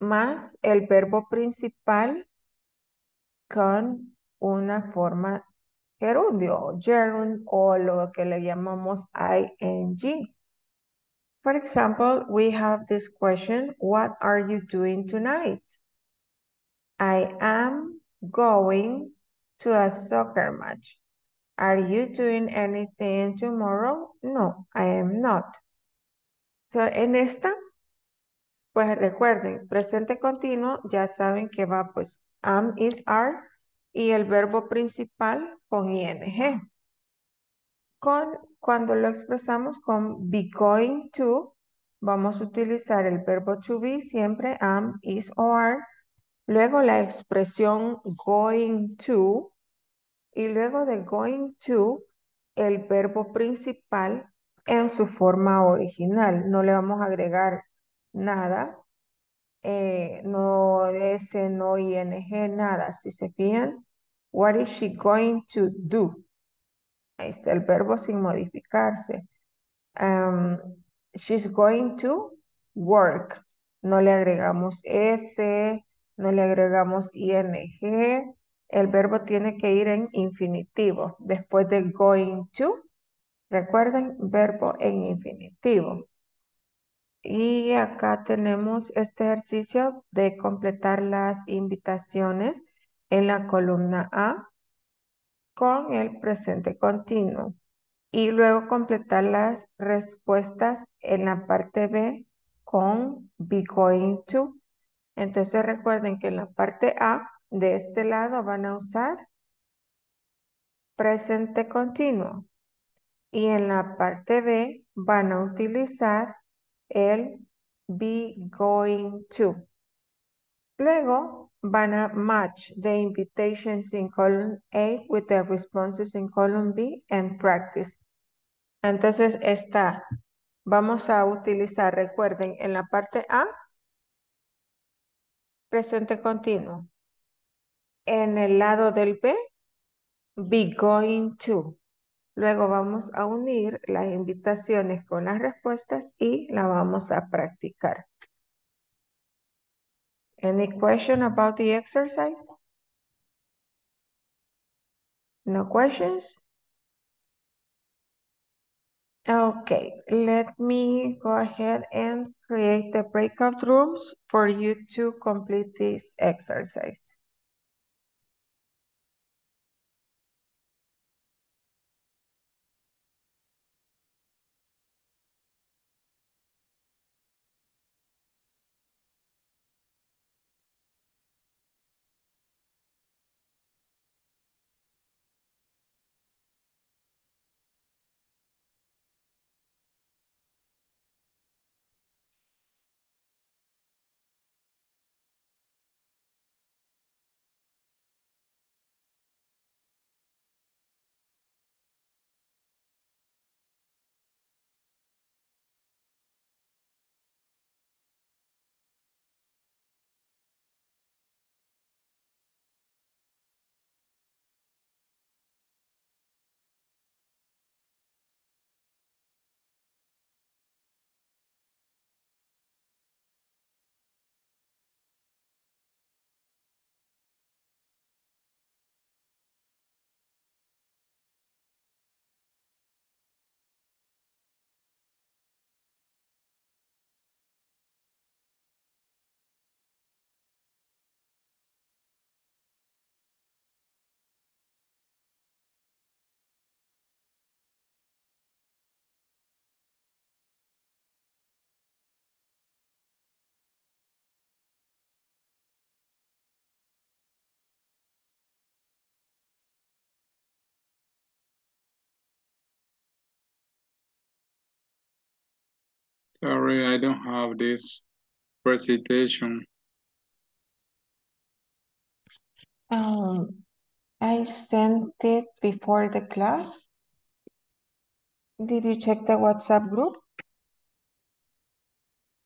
más el verbo principal con una forma gerundio, gerund, o lo que le llamamos ing. For example, we have this question, what are you doing tonight? I am going to a soccer match. Are you doing anything tomorrow? No, I am not. So, en esta, pues recuerden, presente continuo, ya saben que va pues am, is, are y el verbo principal con ing. Cuando lo expresamos con be going to, vamos a utilizar el verbo to be, siempre am, is, o are. Luego la expresión going to y luego de going to el verbo principal en su forma original. No le vamos a agregar nada, no S, no ING, nada. Si se fijan, what is she going to do? Ahí está el verbo sin modificarse. She's going to work. No le agregamos S, no le agregamos ING. El verbo tiene que ir en infinitivo. Después de going to, Recuerden, verbo en infinitivo. Y acá tenemos este ejercicio de completar las invitaciones en la columna A con el presente continuo. Y luego completar las respuestas en la parte B con be going to. Entonces recuerden que en la parte A de este lado van a usar presente continuo. Y en la parte B van a utilizar el be going to. Luego van a match the invitations in column A with the responses in column B and practice. Entonces esta vamos a utilizar, recuerden, en la parte A, presente continuo. En el lado del B, be going to. Luego vamos a unir las invitaciones con las respuestas y la vamos a practicar. Any question about the exercise? No questions? Okay, let me go ahead and create the breakout rooms for you to complete this exercise. Sorry, I don't have this presentation. I sent it before the class. Did you check the WhatsApp group?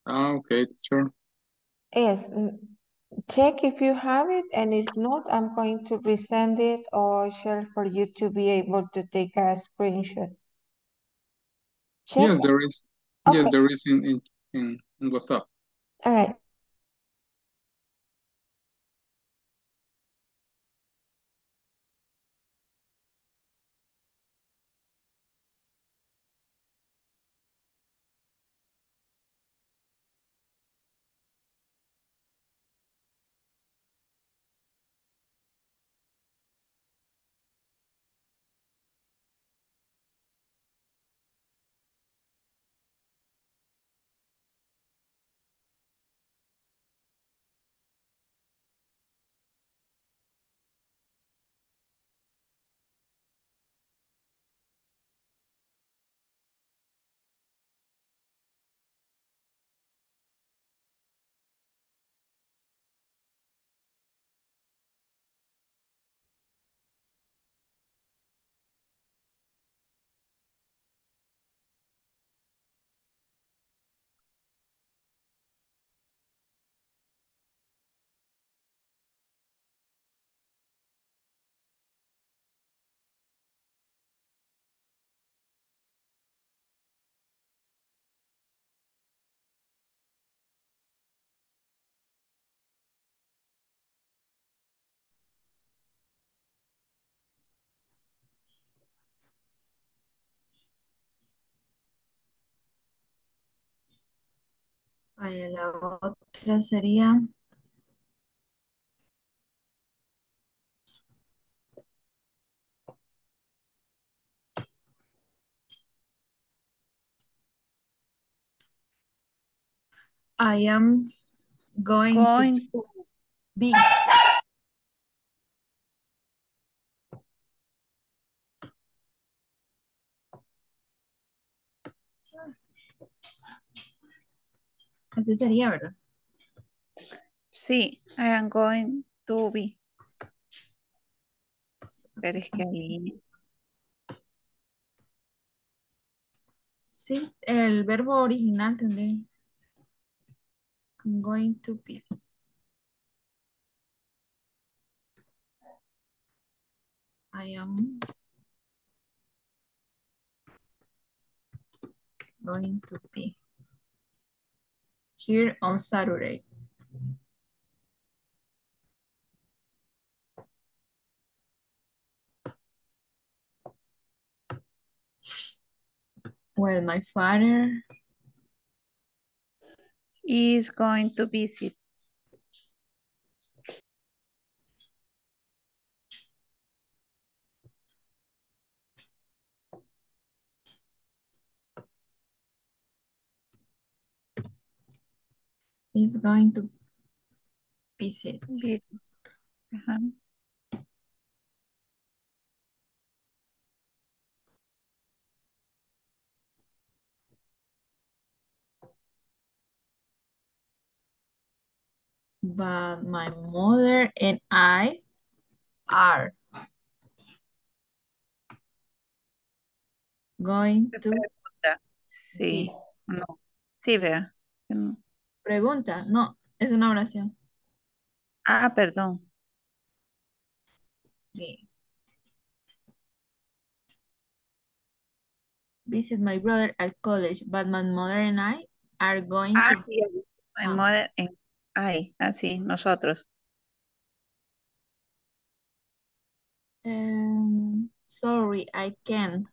Okay, sure. Yes, check if you have it, and if not, I'm going to resend it or share for you to be able to take a screenshot. Check. Yes, there is. Okay. Yes, there is in WhatsApp. All right. Vaya, la otra sería... I am going to be. Así sería, ¿verdad? Sí, I am going to be. Pero es que ahí... Sí, el verbo original tendría. I'm going to be. I am going to be here on Saturday. Well, my father is going to visit. Is going to visit. But my mother and I are going to... Sí, no. Sí, vea. Pregunta, no, es una oración. Ah, perdón. Sí. Visit my brother at college, but my mother and I are going to... My mother and ay, así, nosotros. Sorry, I can't.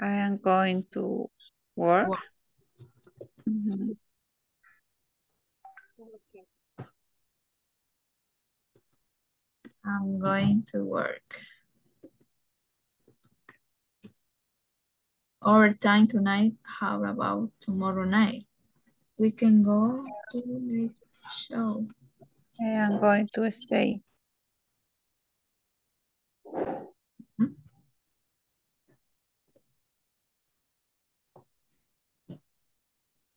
I am going to work. Okay. I'm going to work. Overtime tonight, how about tomorrow night? We can go to the show. I am going to stay.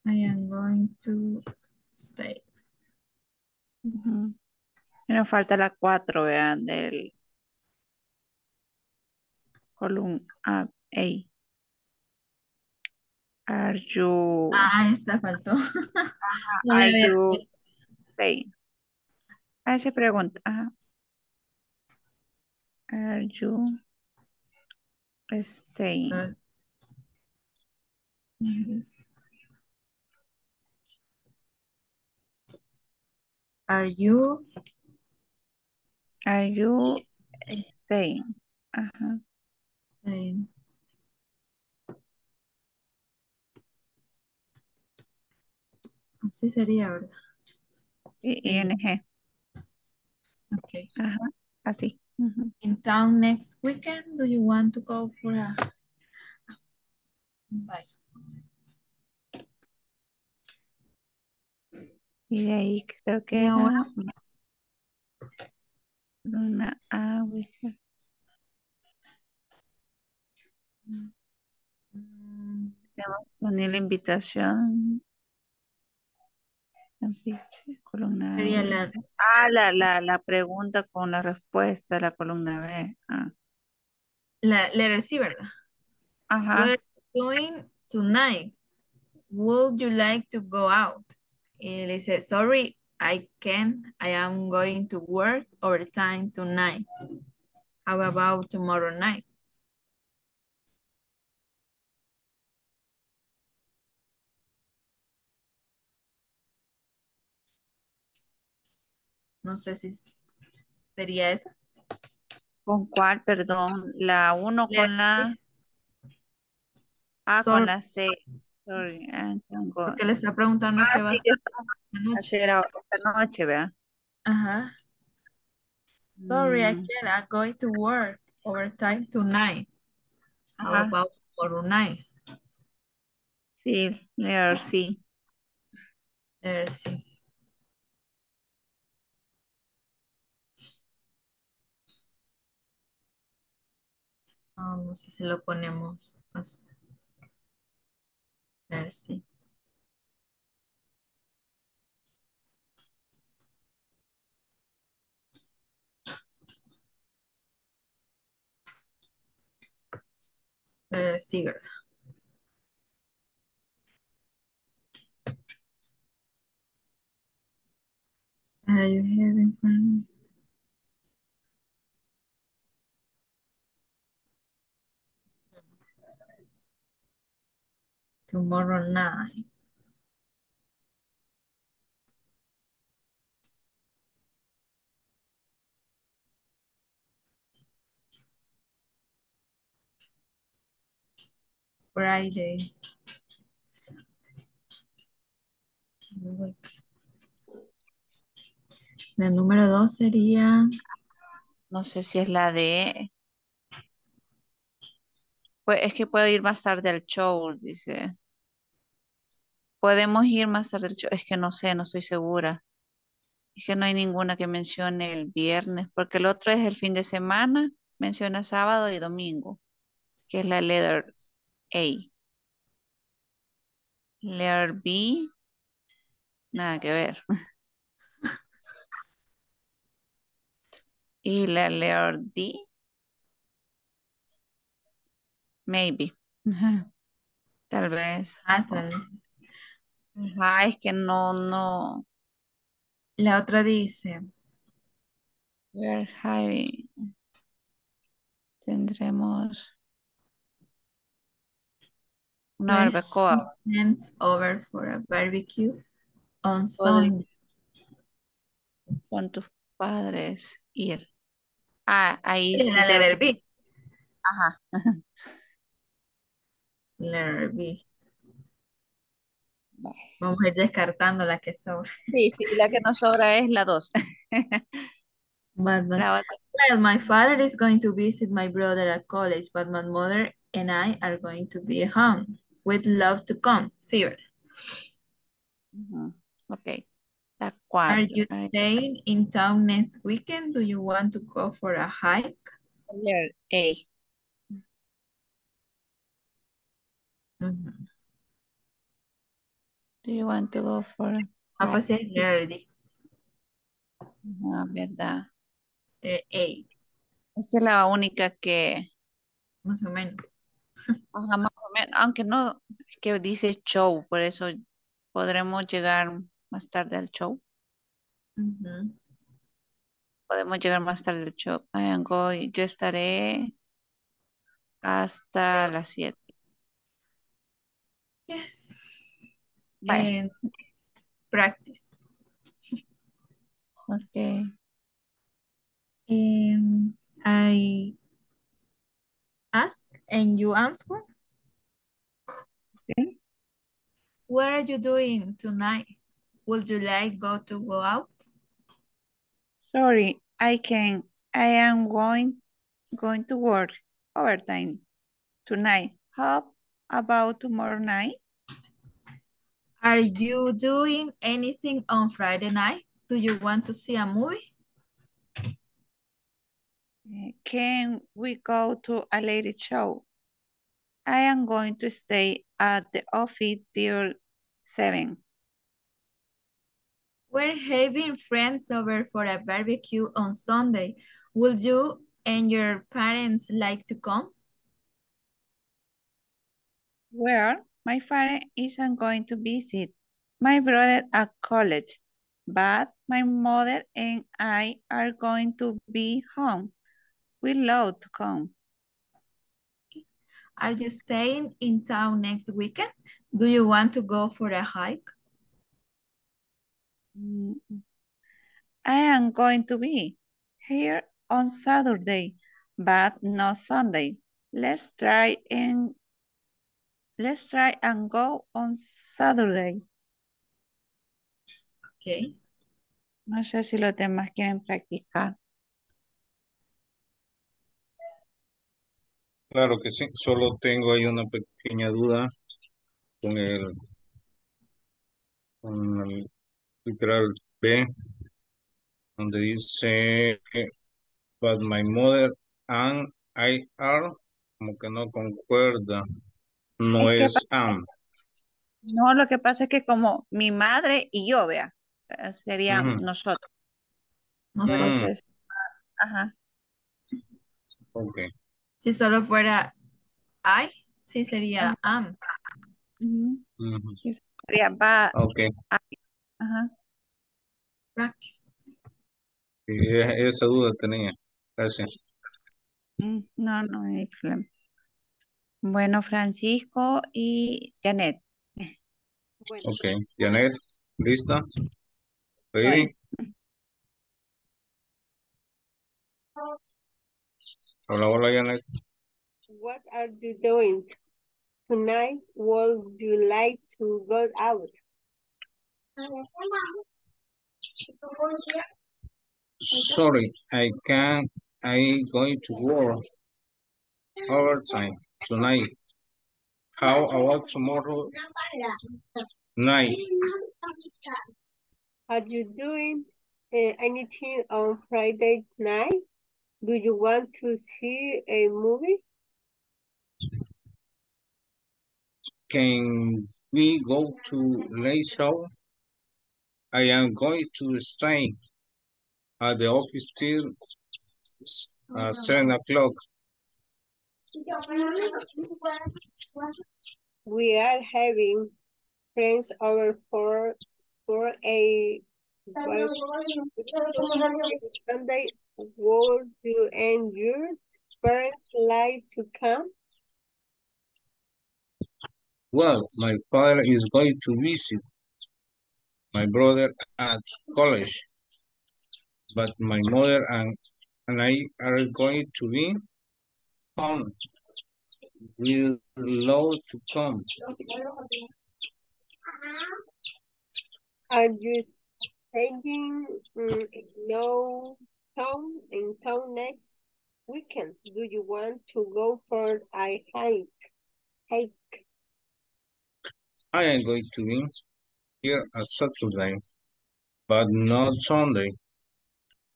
I am going to stay. Nos falta la 4, vean, del column A. Are you... Ah, esta faltó. No, are you... Sí. Ah, se pregunta. Ajá. Are you... staying? Are you... Are you staying? Ajá. Staying. Así sería, ¿verdad? Sí, ING. Okay. Ajá, así. In town next weekend, do you want to go for a... Bye. Y de ahí creo que ahora... Luna A. Vamos a poner la invitación... Columna B. La... Ah, la pregunta con la respuesta, la columna B. Ah. La receiver. Ajá. We're going tonight. Would you like to go out? Y le dice, sorry, I can't. I am going to work overtime tonight. How about tomorrow night? No sé si sería esa. ¿Con cuál? Perdón. La 1 con la... Ah, con la C. Sorry, tengo... Porque le está preguntando qué va a hacer esta noche, ¿verdad? Ajá. Sorry, I can't. I'm going to work overtime tonight. How about for tonight? Sí, let's see. Let's see. No sé si lo ponemos así. Let's see. Sí, ¿verdad? Are you having fun? Tomorrow night. Friday. La número 2 sería... No sé si es la de... Pues es que puedo ir más tarde al show, dice. Podemos ir más tarde al show. Es que no sé, no estoy segura. Es que no hay ninguna que mencione el viernes. Porque el otro es el fin de semana. Menciona sábado y domingo. Que es la letter A. Letter B. Nada que ver. Y la letter D. Maybe. Tal vez. Tal vez. Es que no. La otra dice. We're high. Tendremos una barbacoa. Over for a barbecue on Sunday. Con tus padres ir. Ahí. Es la letter B. Ajá. Letter B. Bye. Vamos a ir descartando la que sobra. Sí, la que nos sobra es la 2. Well, my father is going to visit my brother at college, but my mother and I are going to be home. We'd love to come. See you. Okay. Are you staying in town next weekend? Do you want to go for a hike? Letter A. Do you want to go for a pues es letter D. No, verdad. Letter A. Esta es la única que... Más o menos. Ajá, más o menos. Aunque no, es que dice show, por eso podremos llegar... más tarde al show. Podemos llegar más tarde al show. Yo estaré hasta las 7. Yes. Bye. And practice. Okay. I ask and you answer. Okay. What are you doing tonight? Would you like to go out? Sorry, I am going to work overtime tonight. How about tomorrow night? Are you doing anything on Friday night? Do you want to see a movie? Can we go to a late show? I am going to stay at the office till 7. We're having friends over for a barbecue on Sunday. Would you and your parents like to come? Well, my father isn't going to visit my brother at college, but my mother and I are going to be home. We'd love to come. Are you staying in town next weekend? Do you want to go for a hike? I am going to be here on Saturday, but not Sunday. Let's try and Let's try and go on Saturday. Okay. No sé si los demás quieren practicar. Claro que sí, solo tengo ahí una pequeña duda con el literal B, donde dice but my mother and I are, como que no concuerda, no es am. No, lo que pasa es que como mi madre y yo, vea, sería nosotros. Entonces, ajá. Okay. Si solo fuera I, sí sería am. Sí sería but. Okay. I. Ajá. Practice. Esa duda tenía. Gracias. No, no hay problema. Bueno, Francisco y Janet. Bueno. Ok, Janet, ¿lista? Ready? Hola, hola, Janet. What are you doing tonight? Would you like to go out? Sorry, I can't. I'm going to work overtime tonight. How about tomorrow night? Are you doing anything on Friday night? Do you want to see a movie? Can we go to late show? I am going to stay at the office till 7 o'clock. We are having friends over for a Sunday. Would you and your parents like to come? Well, my father is going to visit my brother at college, but my mother and I are going to be home. We'll love to come. Are you staying in town next weekend? Do you want to go for a hike? I am going to be here on Saturday, but not Sunday.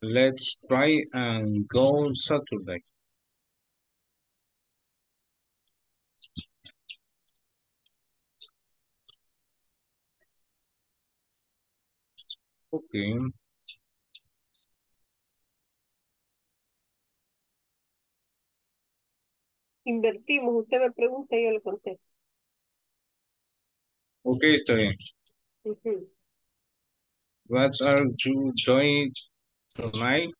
Let's try and go Saturday. Okay. Invertimos. Usted me pregunta y yo le contesto. Okay, está bien. What are you doing tonight?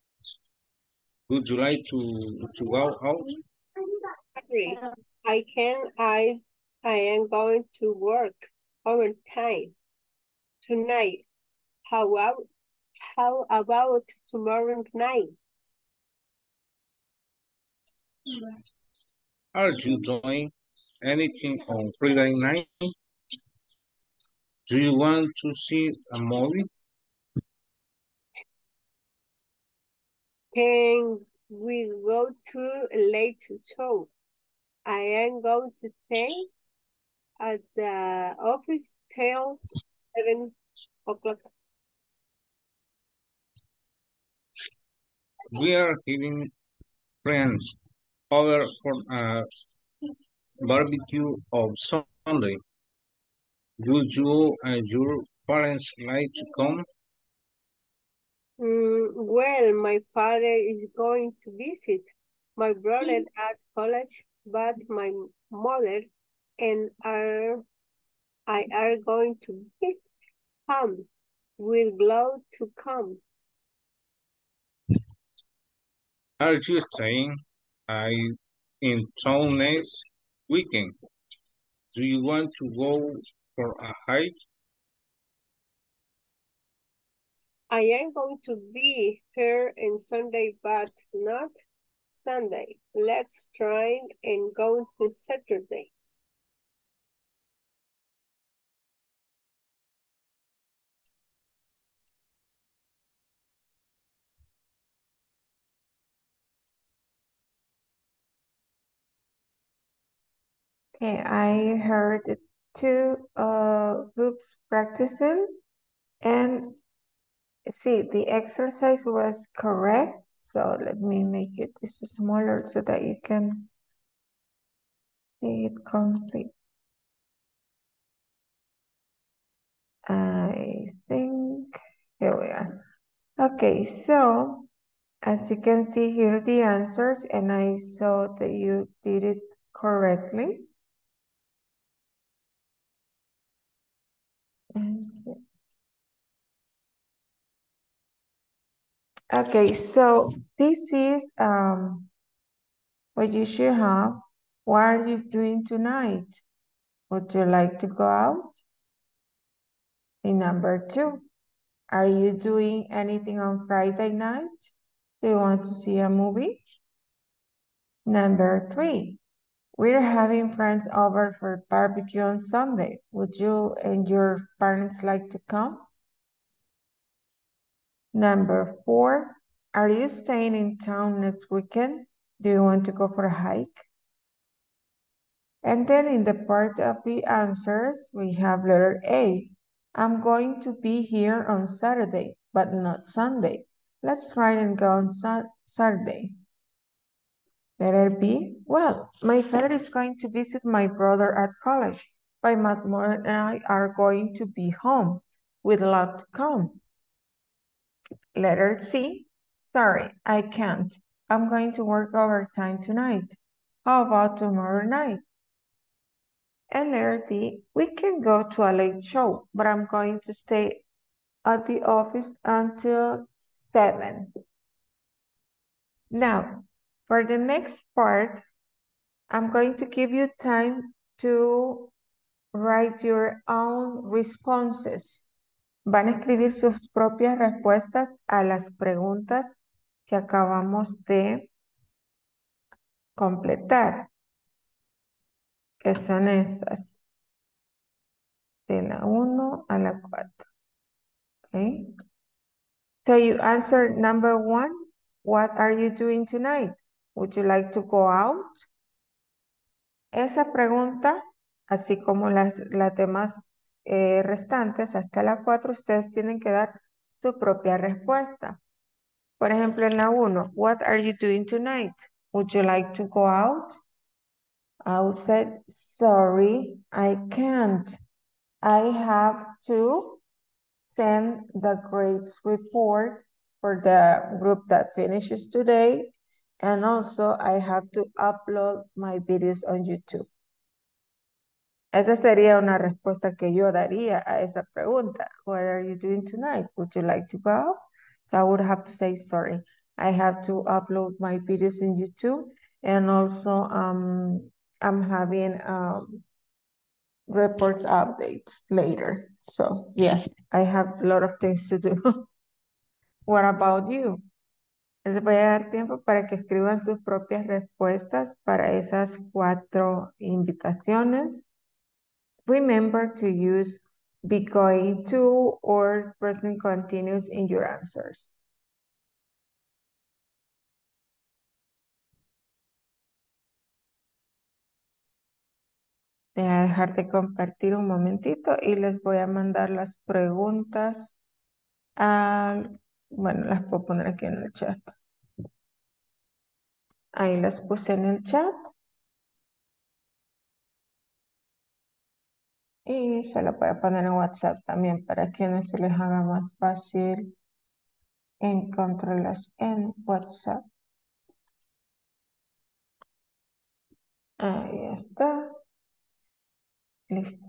Would you like to go out? I can. I am going to work overtime tonight. How about tomorrow night? Are you doing anything on Friday night? Do you want to see a movie? Can we go to a late show? I am going to stay at the office till 7 o'clock. We are having friends over for a barbecue of Sunday. Would you and your parents like to come? Well, my father is going to visit my brother at college, but my mother and I are going to be home. We'll love to come. Are you staying in town next weekend? Do you want to go for a hike? I am going to be here on Sunday, but not Sunday. Let's try and go to Saturday. Okay, I heard two groups practicing, and see, the exercise was correct. So let me make it this smaller so that you can see it complete. I think here we are. Okay, so as you can see here the answers, and I saw that you did it correctly. Okay, so this is what you should have. What are you doing tonight? Would you like to go out? In number two, are you doing anything on Friday night? Do you want to see a movie? Number three, we're having friends over for barbecue on Sunday. Would you and your parents like to come? Number four, are you staying in town next weekend? Do you want to go for a hike? And then in the part of the answers, we have letter A. I'm going to be here on Saturday, but not Sunday. Let's try and go on Saturday. Letter B, well, my father is going to visit my brother at college. My mother and I are going to be home. We'd love to come. Letter C, sorry, I can't. I'm going to work overtime tonight. How about tomorrow night? And letter D, we can go to a late show, but I'm going to stay at the office until 7. Now, for the next part, I'm going to give you time to write your own responses. Van a escribir sus propias respuestas a las preguntas que acabamos de completar, que son esas, de la 1 a la 4. Okay. So you answer number 1, what are you doing tonight? Would you like to go out? Esa pregunta, así como las demás restantes hasta la 4, ustedes tienen que dar su propia respuesta. Por ejemplo, en la 1, what are you doing tonight? Would you like to go out? I would say, sorry, I can't. I have to send the grades report for the group that finishes today. And also, I have to upload my videos on YouTube. Esa sería una respuesta que yo daría a esa pregunta. What are you doing tonight? Would you like to go out? So I would have to say, sorry, I have to upload my videos in YouTube. And also, I'm having reports updates later. So yes, I have a lot of things to do. What about you? Les voy a dar tiempo para que escriban sus propias respuestas para esas 4 invitaciones. Remember to use be going to or present continuous in your answers. Voy a dejar de compartir un momentito y les voy a mandar las preguntas. Bueno, las puedo poner aquí en el chat. Ahí las puse en el chat. Y se las voy a poner en WhatsApp también para que no se les haga más fácil encontrarlas en WhatsApp. Ahí está. Listo.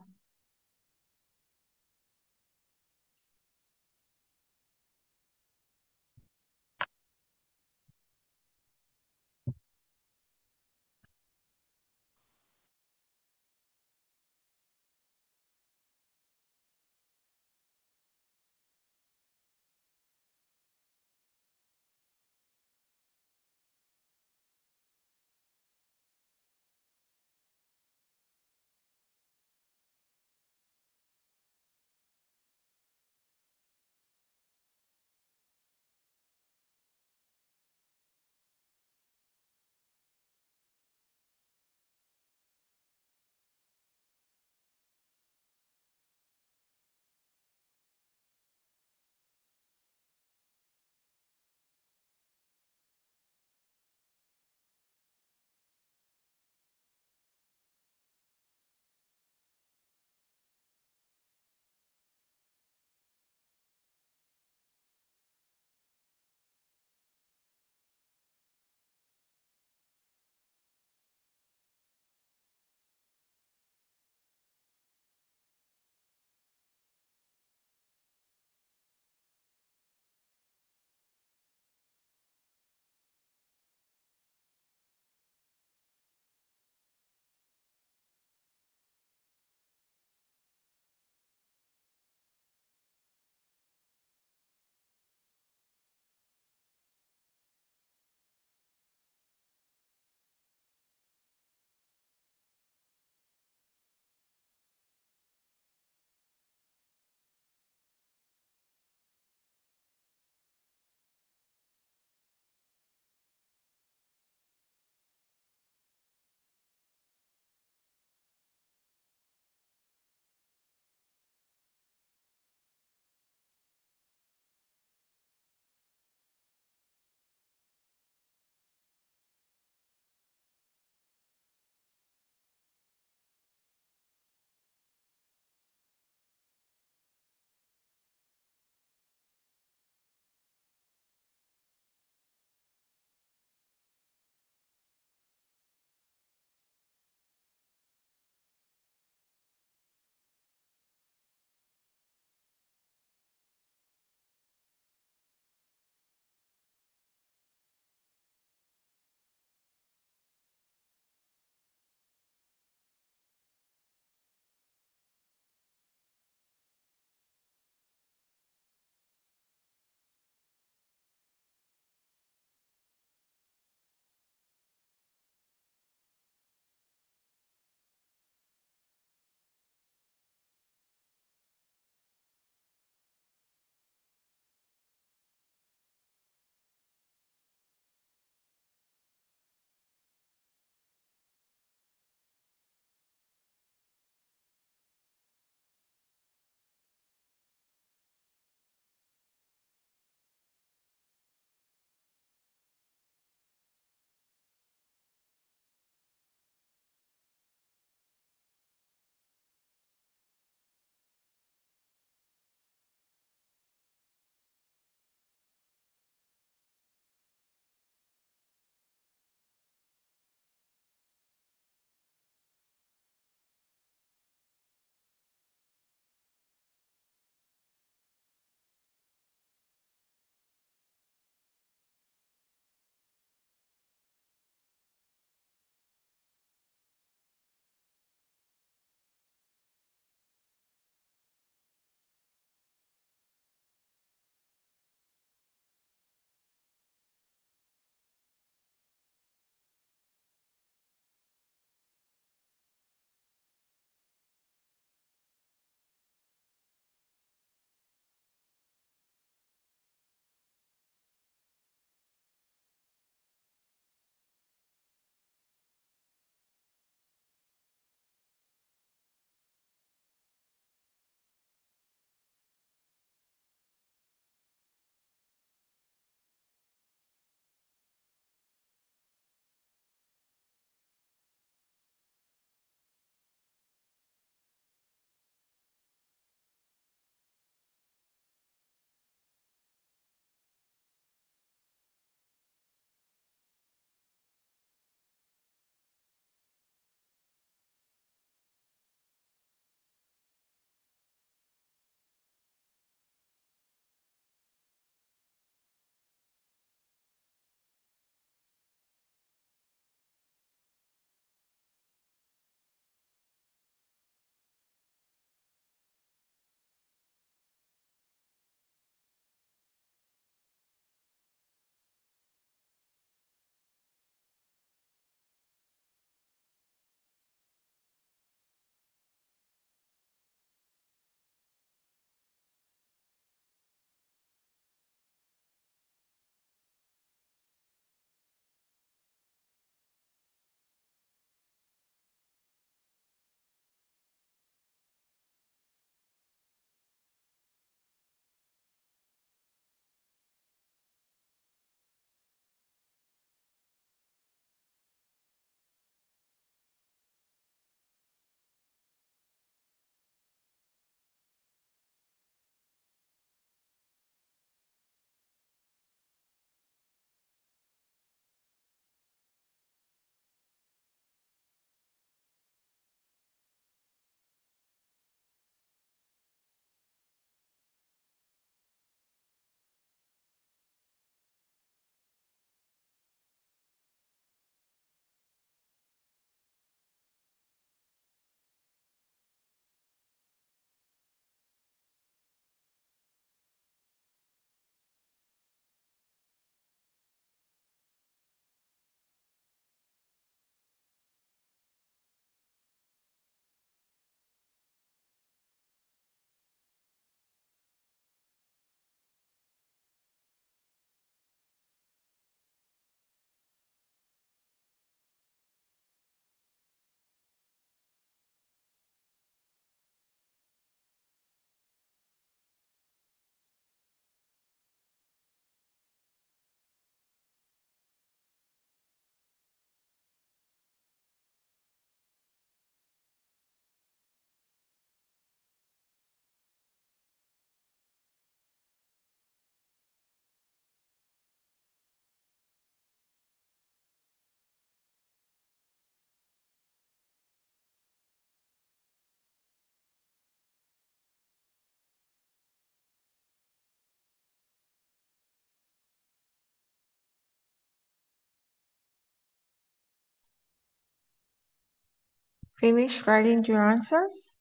Finish writing your answers.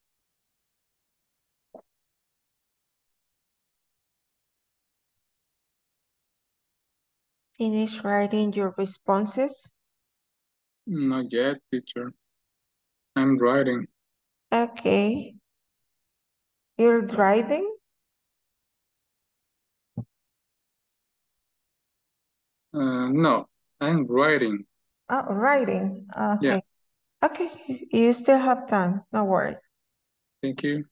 Finish writing your responses. Not yet, teacher. I'm driving. Okay. You're driving? No, I'm writing. Oh, writing. Okay. Yeah. Okay, you still have time. No worries. Thank you.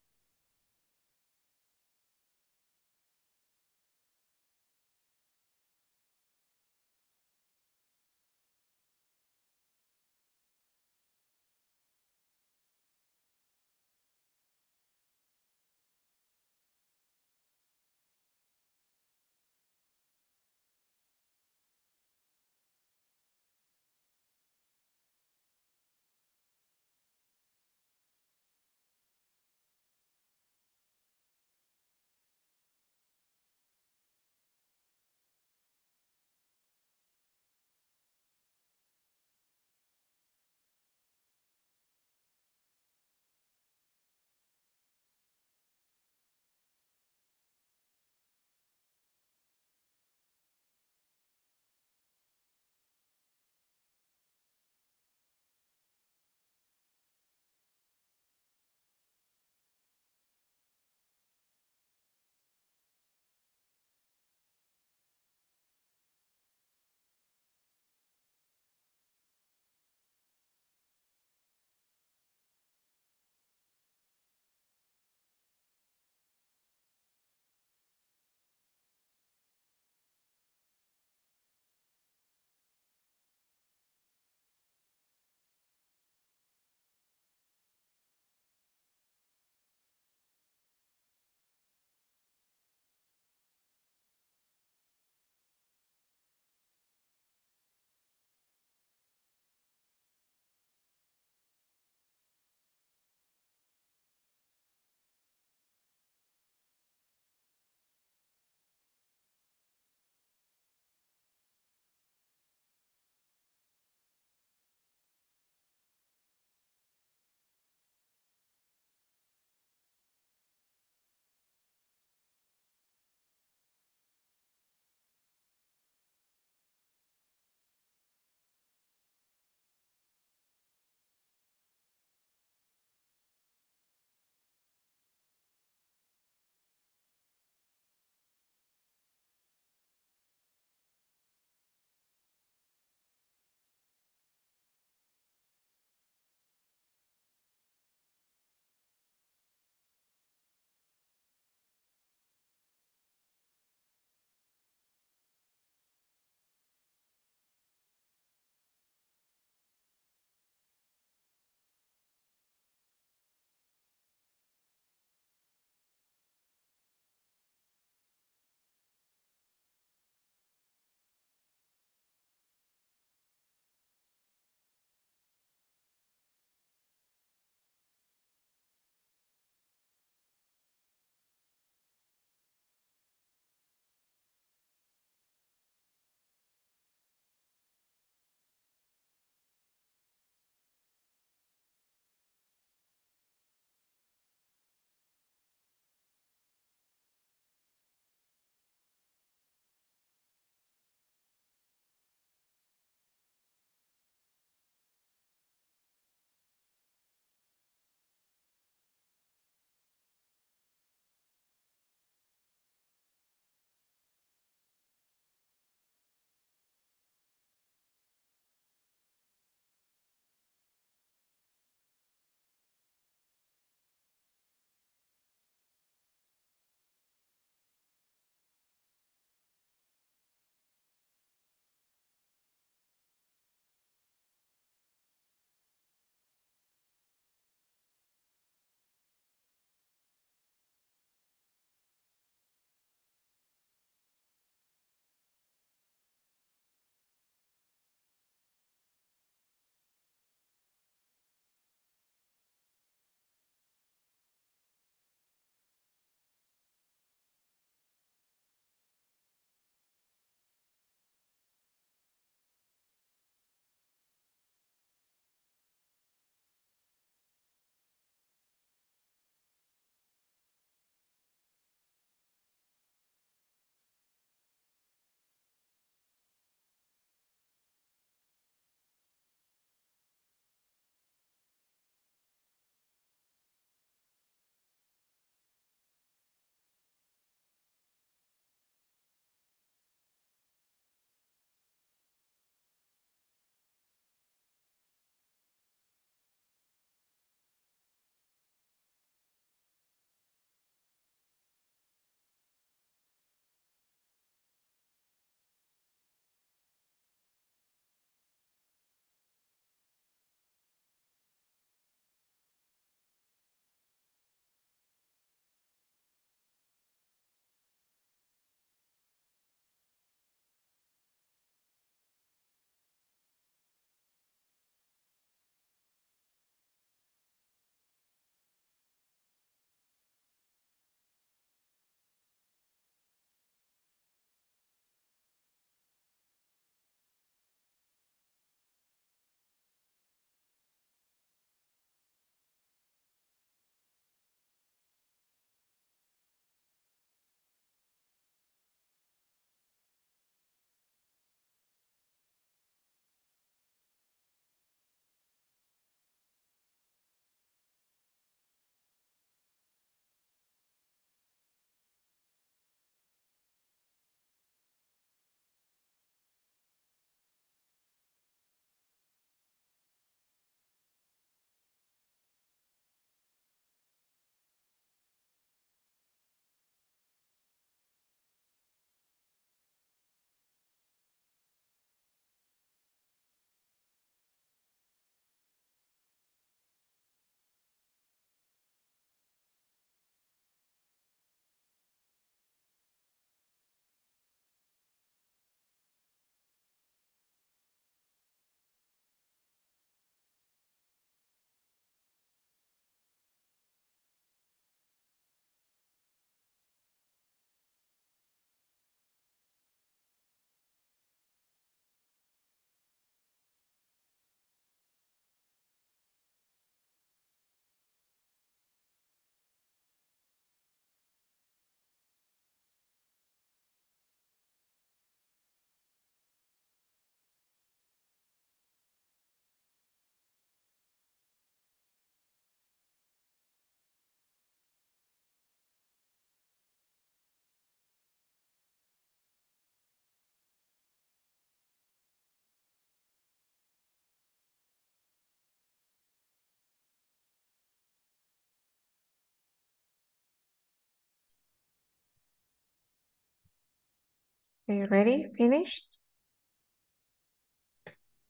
Okay, ready? Finished?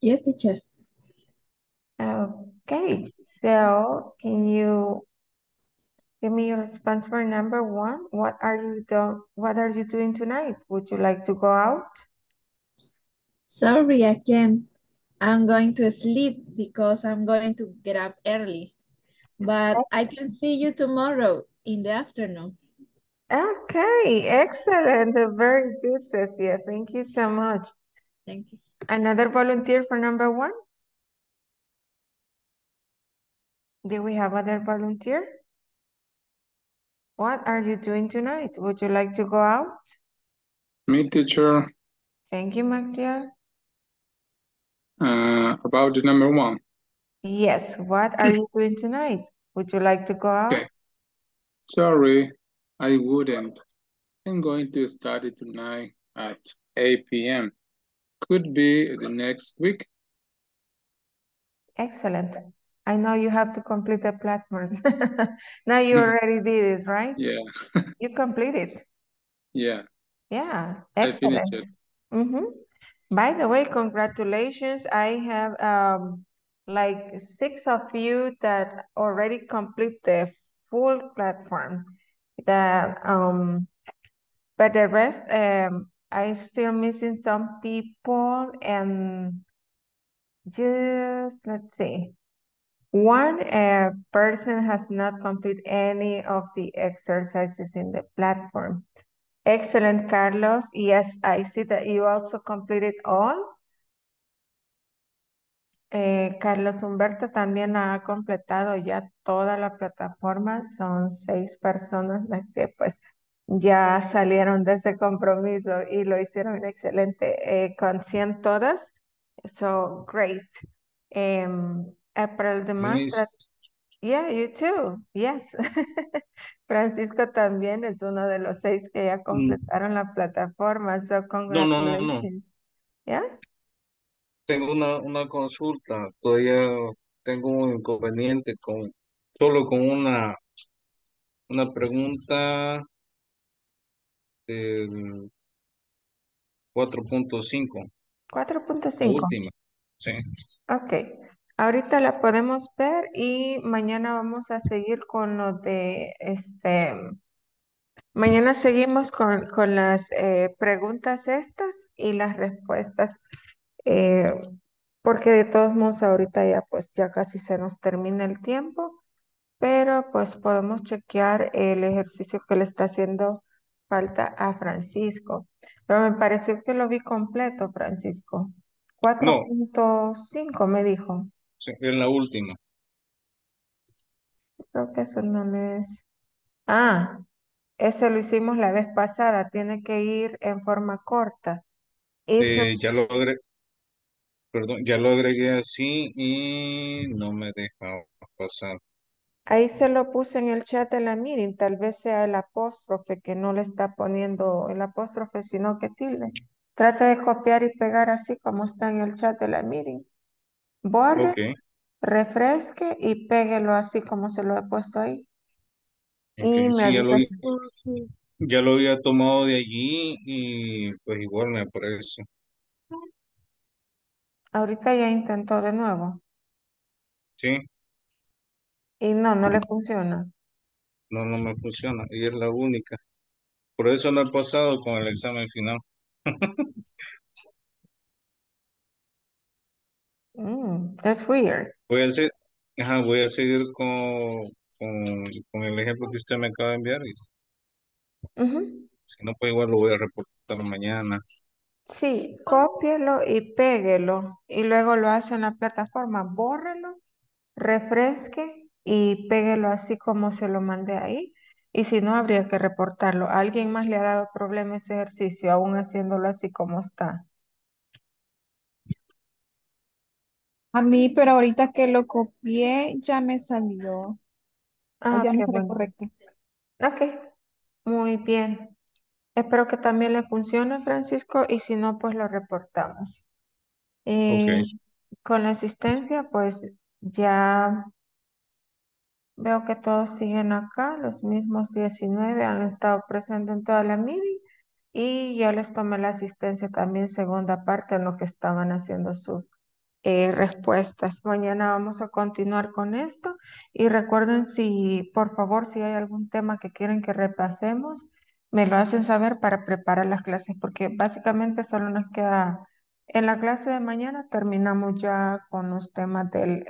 Yes, teacher. Okay, so can you give me your response for number one? What are you doing tonight? Would you like to go out? Sorry, I can't. I'm going to sleep because I'm going to get up early. But I can see you tomorrow in the afternoon. Okay, excellent. Very good, Cecilia. Thank you so much. Thank you. Another volunteer for number one? Do we have other volunteer? What are you doing tonight? Would you like to go out? Me, teacher. Thank you, Magdiel. About the number one. Yes, what are you doing tonight? Would you like to go out? Okay. Sorry, I wouldn't. I'm going to study tonight at 8 p.m. Could be the next week. Excellent. I know you have to complete the platform. Now you already did it, right? Yeah. You completed. Yeah. Yeah, excellent. I finished it. Mm-hmm. By the way, congratulations. I have like 6 of you that already complete the full platform. But the rest, I still missing some people, and just let's see. One person has not completed any of the exercises in the platform. Excellent, Carlos. Yes, I see that you also completed all. Carlos Humberto también ha completado ya toda la plataforma. Son 6 personas las que pues ya salieron de ese compromiso y lo hicieron excelente con 100 todas. So great. Para el demás, yeah, you too. Yes. Francisco también es uno de los 6 que ya completaron la plataforma. So congratulations. No. Yes. Tengo una consulta, todavía tengo un inconveniente con una pregunta 4.5. 4.5. Última, sí. Ok, ahorita la podemos ver y mañana vamos a seguir con lo de mañana seguimos con las preguntas estas y las respuestas. Porque de todos modos ahorita ya pues ya casi se nos termina el tiempo, pero pues podemos chequear el ejercicio que le está haciendo falta a Francisco. Pero me pareció que lo vi completo, Francisco. 4.5 no. Me dijo. Sí, en la última. Creo que eso no es. Ah, eso lo hicimos la vez pasada. Tiene que ir en forma corta. Eso... ya lo logré. Perdón, ya lo agregué así y no me deja pasar. Ahí se lo puse en el chat de la meeting. Tal vez sea el apóstrofe que no le está poniendo el apóstrofe, sino que tilde. Trata de copiar y pegar así como está en el chat de la meeting. Borre, okay. Refresque y péguelo así como se lo he puesto ahí. Okay, y me sí, ya lo había tomado de allí y pues igual me aparece. Ahorita ya intentó de nuevo. Sí. Y no le funciona. No me funciona. Y es la única. Por eso no he pasado con el examen final. That's weird. Voy a seguir con el ejemplo que usted me acaba de enviar. Si no, pues igual lo voy a reportar mañana. Sí, cópielo y péguelo y luego lo hace en la plataforma, bórrelo, refresque y péguelo así como se lo mandé ahí y si no habría que reportarlo. ¿A alguien más le ha dado problema ese ejercicio aún haciéndolo así como está? A mí, pero ahorita que lo copié ya me salió. Ah, ya me salió correcto. Ok, muy bien. Espero que también le funcione, Francisco, y si no, pues lo reportamos. Okay. Con la asistencia, pues ya veo que todos siguen acá, los mismos 19 han estado presentes en toda la meeting. Y yo les tomé la asistencia también, segunda parte, en lo que estaban haciendo sus respuestas. Mañana vamos a continuar con esto. Y recuerden, si por favor, si hay algún tema que quieren que repasemos, me lo hacen saber para preparar las clases, porque básicamente solo nos queda, en la clase de mañana terminamos ya con los temas del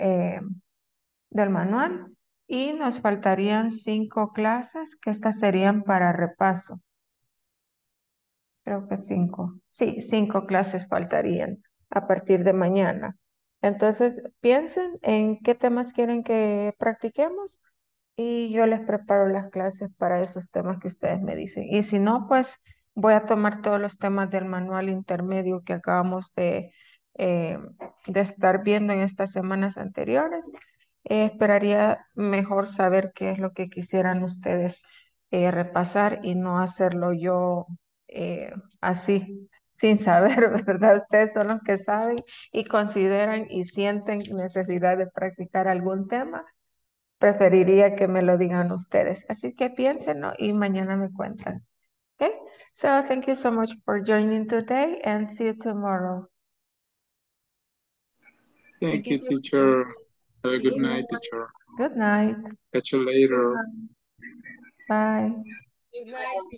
manual y nos faltarían 5 clases, que estas serían para repaso. Creo que 5. Sí, 5 clases faltarían a partir de mañana. Entonces, piensen en qué temas quieren que practiquemos y yo les preparo las clases para esos temas que ustedes me dicen. Y si no, pues voy a tomar todos los temas del manual intermedio que acabamos de estar viendo en estas semanas anteriores. Esperaría mejor saber qué es lo que quisieran ustedes repasar y no hacerlo yo así, sin saber, ¿verdad? Ustedes son los que saben y consideran y sienten necesidad de practicar algún tema. Preferiría que me lo digan ustedes. Así que piénsenlo y mañana me cuentan. Okay? So thank you so much for joining today and see you tomorrow. Thank you, teacher. Have a good night, teacher. Good night. Catch you later. Bye. Bye. Good night,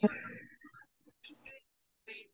teacher.